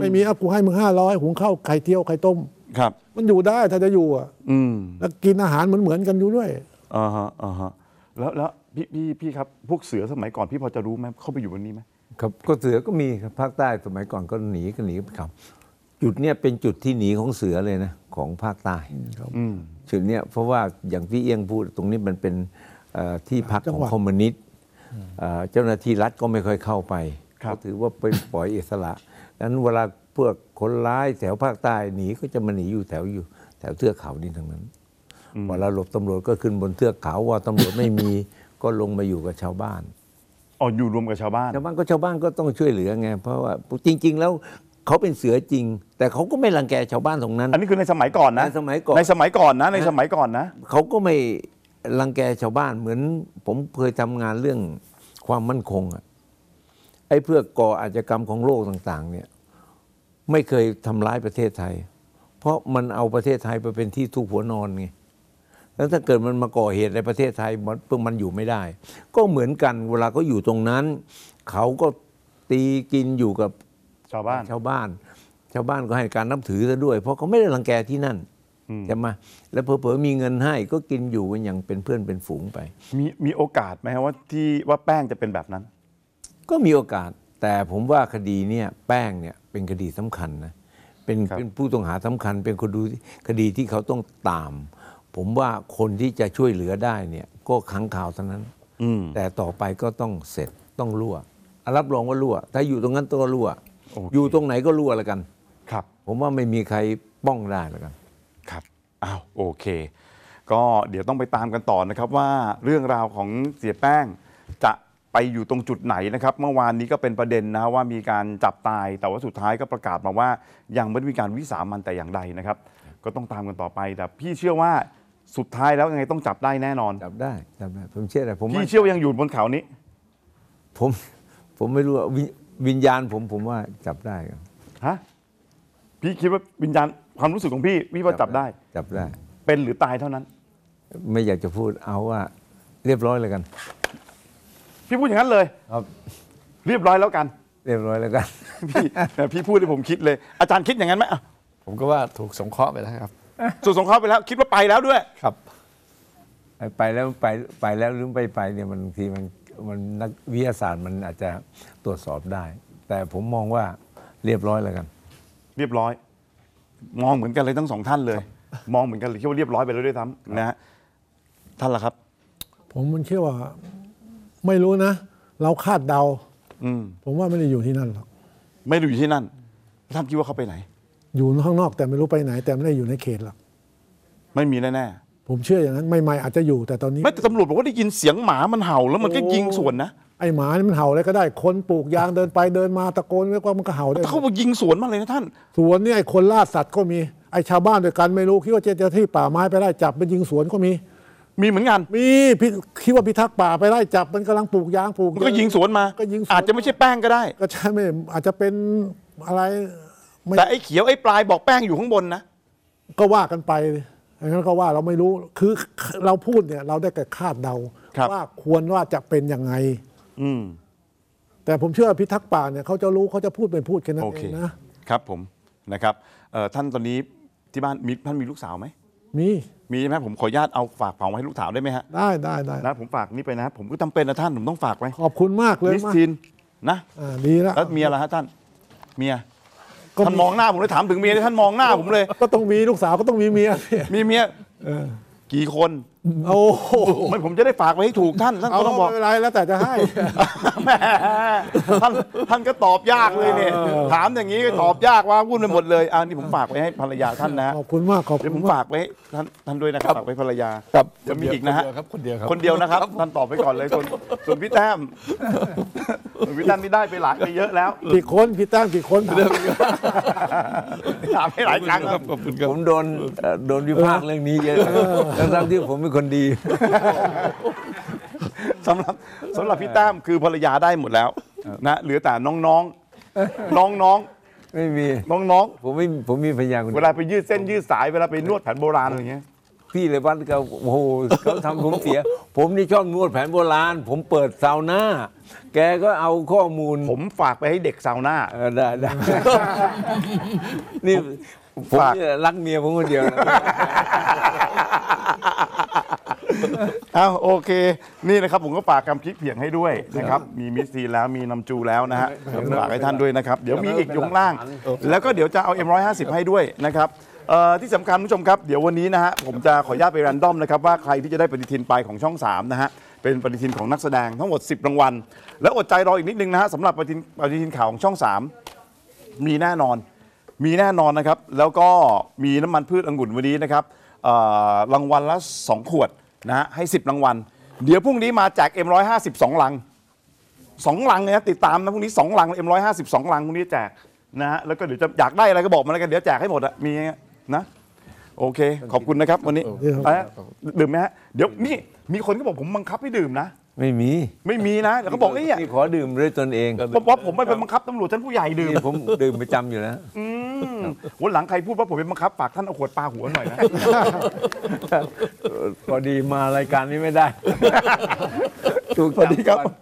ไม่มีอ่ะกูให้มึงห้าร้อยหุงข้าวไข่เตี้ยวไข่ต้มครับมันอยู่ได้ถ้าจะอยู่อ่ะแล้วกินอาหารเหมือนเหมือนกันอยู่ด้วยอ่าฮะอ่าฮะแล้วแล้วพี่พี่พี่ครับพวกเสือสมัยก่อนพี่พอจะรู้ไหมเข้าไปอยู่บนนี้ไหมครับก็เสือก็มีครับภาคใต้สมัยก่อนก็หนีก็หนีไปครับจุดเนี้ยเป็นจุดที่หนีของเสือเลยนะของภาคใต้ครับจุดเนี้ยเพราะว่าอย่างพี่เอี้ยงพูดตรงนี้มันเป็นที่พักของคอมมิวนิสต์เจ้าหน้าที่รัฐก็ไม่ค่อยเข้าไปเขาถือว่าเป็นปล่อยอิสระนั้นเวลาพวกคนร้ายแถวภาคใต้หนีก็จะมาหนีอยู่แถวอยู่แถวเทือกเขานี่ทั้งนั้นเวลาหลบตำรวจก็ขึ้นบนเทือกเขาว่าตำรวจไม่มีก็ลงมาอยู่กับชาวบ้านอ๋ออยู่รวมกับชาวบ้านชาวบ้านก็ชาวบ้านก็ต้องช่วยเหลือไงเพราะว่าจริงๆแล้วเขาเป็นเสือจริงแต่เขาก็ไม่รังแกชาวบ้านตรงนั้นอันนี้คือในสมัยก่อนนะในสมัยก่อนในสมัยก่อนนะในสมัยก่อนนะเขาก็ไม่รังแกชาวบ้านเหมือนผมเคยทำงานเรื่องความมั่นคงอ่ะไอ้เพื่อก่ออาชญากรรมของโลกต่างๆเนี่ยไม่เคยทำร้ายประเทศไทยเพราะมันเอาประเทศไทยไปเป็นที่ทุกหัวนอนไงแล้วถ้าเกิดมันมาก่อเหตุในประเทศไทยมันเพิ่งมันอยู่ไม่ได้ก็เหมือนกันเวลาเขาอยู่ตรงนั้นเขาก็ตีกินอยู่กับชาวบ้านชาวบ้านชาวบ้านก็ให้การนับถือซะด้วยเพราะเขาไม่ได้รังแกที่นั่นใช่ไหมแล้วเผลอๆมีเงินให้ก็กินอยู่กันอย่างเป็นเพื่อนเป็นฝูงไปมีมีโอกาสไหมครับว่าที่ว่าแป้งจะเป็นแบบนั้นก็มีโอกาสแต่ผมว่าคดีเนี่ยแป้งเนี่ยเป็นคดีสำคัญนะเป็นเป็นผู้ต้องหาสำคัญเป็นคนดูคดีที่เขาต้องตามผมว่าคนที่จะช่วยเหลือได้เนี่ยก็ครั้งคราวเท่านั้นอืแต่ต่อไปก็ต้องเสร็จต้องรั่วรับรองว่ารั่วถ้าอยู่ตรงนั้นตัวรั่ว Okay. อยู่ตรงไหนก็รั่วแล้วกันครับผมว่าไม่มีใครป้องได้แล้วกันครับอ้าวโอเคก็เดี๋ยวต้องไปตามกันต่อนะครับว่าเรื่องราวของเสียแป้งจะไปอยู่ตรงจุดไหนนะครับเมื่อวานนี้ก็เป็นประเด็นนะว่ามีการจับตายแต่ว่าสุดท้ายก็ประกาศมาว่ายังไม่ได้มีการวิสามันแต่อย่างใดนะครับก็ต้องตามกันต่อไปแต่พี่เชื่อว่าสุดท้ายแล้วยังไงต้องจับได้แน่นอนจับได้จับได้ผมเชื่อเลยผมพี่เชื่อยังอยู่บนเขานี้ผมผมไม่รู้วิญญาณผมผมว่าจับได้ครับฮะพี่คิดว่าวิญญาณความรู้สึกของพี่พี่ว่าจับได้จับได้เป็นหรือตายเท่านั้นไม่อยากจะพูดเอาว่าเรียบร้อยเลยกันพี่พูดอย่างนั้นเลยครับเรียบร้อยแล้วกันเรียบร้อยแล้วกันพี่พี่พูดให้ผมคิดเลยอาจารย์คิดอย่างนั้นไหมผมก็ว่าถูกสงเคราะห์ไปแล้วครับถูกสงเคราะห์ไปแล้วคิดว่าไปแล้วด้วยครับไปแล้วไปไปแล้วหรือไปไปเนี่ยมันบางทีมันมันนักวิทยาศาสตร์มันอาจจะตรวจสอบได้แต่ผมมองว่าเรียบร้อยแล้วกัน เรียบร้อยมองเหมือนกันเลยทั้งสองท่านเลยมองเหมือนกันเลยคิดว่าเรียบร้อยไปแล้วด้วยซ้ำนะฮะท่านล่ะครับผมมันเชื่อว่าไม่รู้นะเราคาดเดาอืมผมว่าไม่ได้อยู่ที่นั่นหรอกไม่ได้อยู่ที่นั่นท่านคิดว่าเขาไปไหนอยู่ข้างนอกแต่ไม่รู้ไปไหนแต่ไม่ได้อยู่ในเขตหรอกไม่มีแน่แน่ผมเชื่ออย่างนั้นไม่ไม่อาจจะอยู่แต่ตอนนี้ไม่แต่ตำรวจบอกว่าได้ยินเสียงหมามันเห่าแล้วมันก็ยิงสวนนะไอหมานี่มันเห่าอะไรก็ได้คนปลูกยางเดินไปเดินมาตะโกนไม่ว่ามันก็เห่าได้เขาบอกยิงสวนมาเลยนะท่านสวนนี่ไอคนล่าสัตว์ก็มีไอชาวบ้านด้วยกันไม่รู้คิดว่าเจ้าที่ป่าไม้ไปไล่จับมันยิงสวนก็มีมีเหมือนกันมีคิดว่าพิทักษ์ป่าไปไล่จับมันกำลังปลูกยางปลูกก็ยิงสวนมาก็ยิงอาจจะไม่ใช่แป้งก็ได้ก็ใช่ไม่อาจจะเป็นอะไรแต่ไอเขียวไอปลายบอกแป้งอยู่ข้างบนนะก็ว่ากันไปอันนั้นก็ว่าเราไม่รู้คือเราพูดเนี่ยเราได้แต่คาดเดาว่าควรว่าจะเป็นยังไงอืมแต่ผมเชื่อพิทักษ์ป่าเนี่ยเขาจะรู้เขาจะพูดเป็นพูดแค่นั้นเองนะครับผมนะครับท่านตอนนี้ที่บ้านมีท่านมีลูกสาวไหมมีมีใช่ไหมผมขออนุญาตเอาฝากฝังไว้ให้ลูกสาวได้ไหมฮะได้ได้ได้นะผมฝากนี่ไปนะผมก็จำเป็นนะท่านผมต้องฝากไว้ขอบคุณมากเลยมิสทินนะดีแล้วแล้วเมียล่ะฮะท่านเมียท่านมองหน้าผมเลยถามถึงเมียท่านมองหน้าผมเลยก็ต้องมีลูกสาวก็ต้องมีเมียมีเมียกี่คนโอ้ไม่ผมจะได้ฝากไว้ให้ถูกท่านท่านก็ต้องบอกอะไรแล้วแต่จะให้ท่านท่านก็ตอบยากเลยเนี่ยถามอย่างนี้ก็ตอบยากว่าวุ่นไปหมดเลยอ่านี่ผมฝากไว้ให้ภรรยาท่านนะขอบคุณมากขอบคุณผมฝากไว้ท่านท่านด้วยนะครับฝากไว้ภรรยาจะมีอีกนะฮะคนเดียวครับคนเดียวนะครับท่านตอบไปก่อนเลยคนส่วนพี่แต้มพี่แต้มนี่ได้ไปหลายไปเยอะแล้วกี่คนพี่แต้มกี่คนถามให้หลายครั้งครับผมโดนโดนวิพากษ์เรื่องนี้เยอะทั้งที่ผมเป็นคนดีสำหรับสำหรับพี่แต้มคือภรรยาได้หมดแล้วนะเหลือแต่น้องๆน้องๆไม่มีน้องๆผมไม่ผมมีภรรยาคนเดียวเวลาไปยืดเส้นยืดสายเวลาไปนวดแผนโบราณอะไรเงี้ยพี่เลยวันเขาโอ้โหเขาทำผมเสียผมนี่ชอบนวดแผนโบราณผมเปิดซาวน่าแกก็เอาข้อมูลผมฝากไปให้เด็กซาวน่าได้ได้นี่ผมรักเมียผมคนเดียวเอาโอเคนี่นะครับผมก็ฝากคำคิดเพียงให้ด้วยนะครับมีมิสซีแล้วมีนำจูแล้วนะฮะฝากให้ท่านด้วยนะครับเดี๋ยวมีอีกอยู่ข้างล่างแล้วก็เดี๋ยวจะเอา เอ็ม หนึ่งร้อยห้าสิบ ให้ด้วยนะครับที่สำคัญผู้ชมครับเดี๋ยววันนี้นะฮะผมจะขออนุญาตไปแรนดอมนะครับว่าใครที่จะได้ปฏิทินไปของช่องสามนะฮะเป็นปฏิทินของนักแสดงทั้งหมดสิบรางวัลแล้วอดใจรออีกนิดนึงนะฮะสำหรับปฏิทินปฏิทินข่าวของช่องสามมีแน่นอนมีแน่นอนนะครับแล้วก็มีน้ำมันพืชองุ่นวันนี้นะครับรางวัลละสองขวดนะฮะให้สิบรางวัลเดี๋ยวพรุ่งนี้มาแจก เอ็ม หนึ่งร้อยห้าสิบ สองลังสองลังเลยนะติดตามนะพรุ่งนี้สองลัง เอ็ม หนึ่งร้อยห้าสิบ สองลังพรุ่งนี้แจกนะฮะแล้วก็เดี๋ยวจะอยากได้อะไรก็บอกมาแล้วกันเดี๋ยวแจกให้หมดอะมีนะโอเคขอบคุณนะครับวันนี้ดื่มไหมฮะเดี๋ยวนี่มีคนก็บอกผมบังคับให้ดื่มนะไม่มีไม่มีนะแล้วก็บอกไอ้เนี่ยขอดื่มด้วยตนเองเพราะผมไม่เป็นบังคับตำรวจชั้นผู้ใหญ่ดื่มผมดื่มประจำอยู่แล้ววันหลังใครพูดว่าผมเป็นบังคับฝากท่านเอาขวดปลาหัวหน่อยนะพอดีมารายการนี้ไม่ได้ถูกพอดีครับ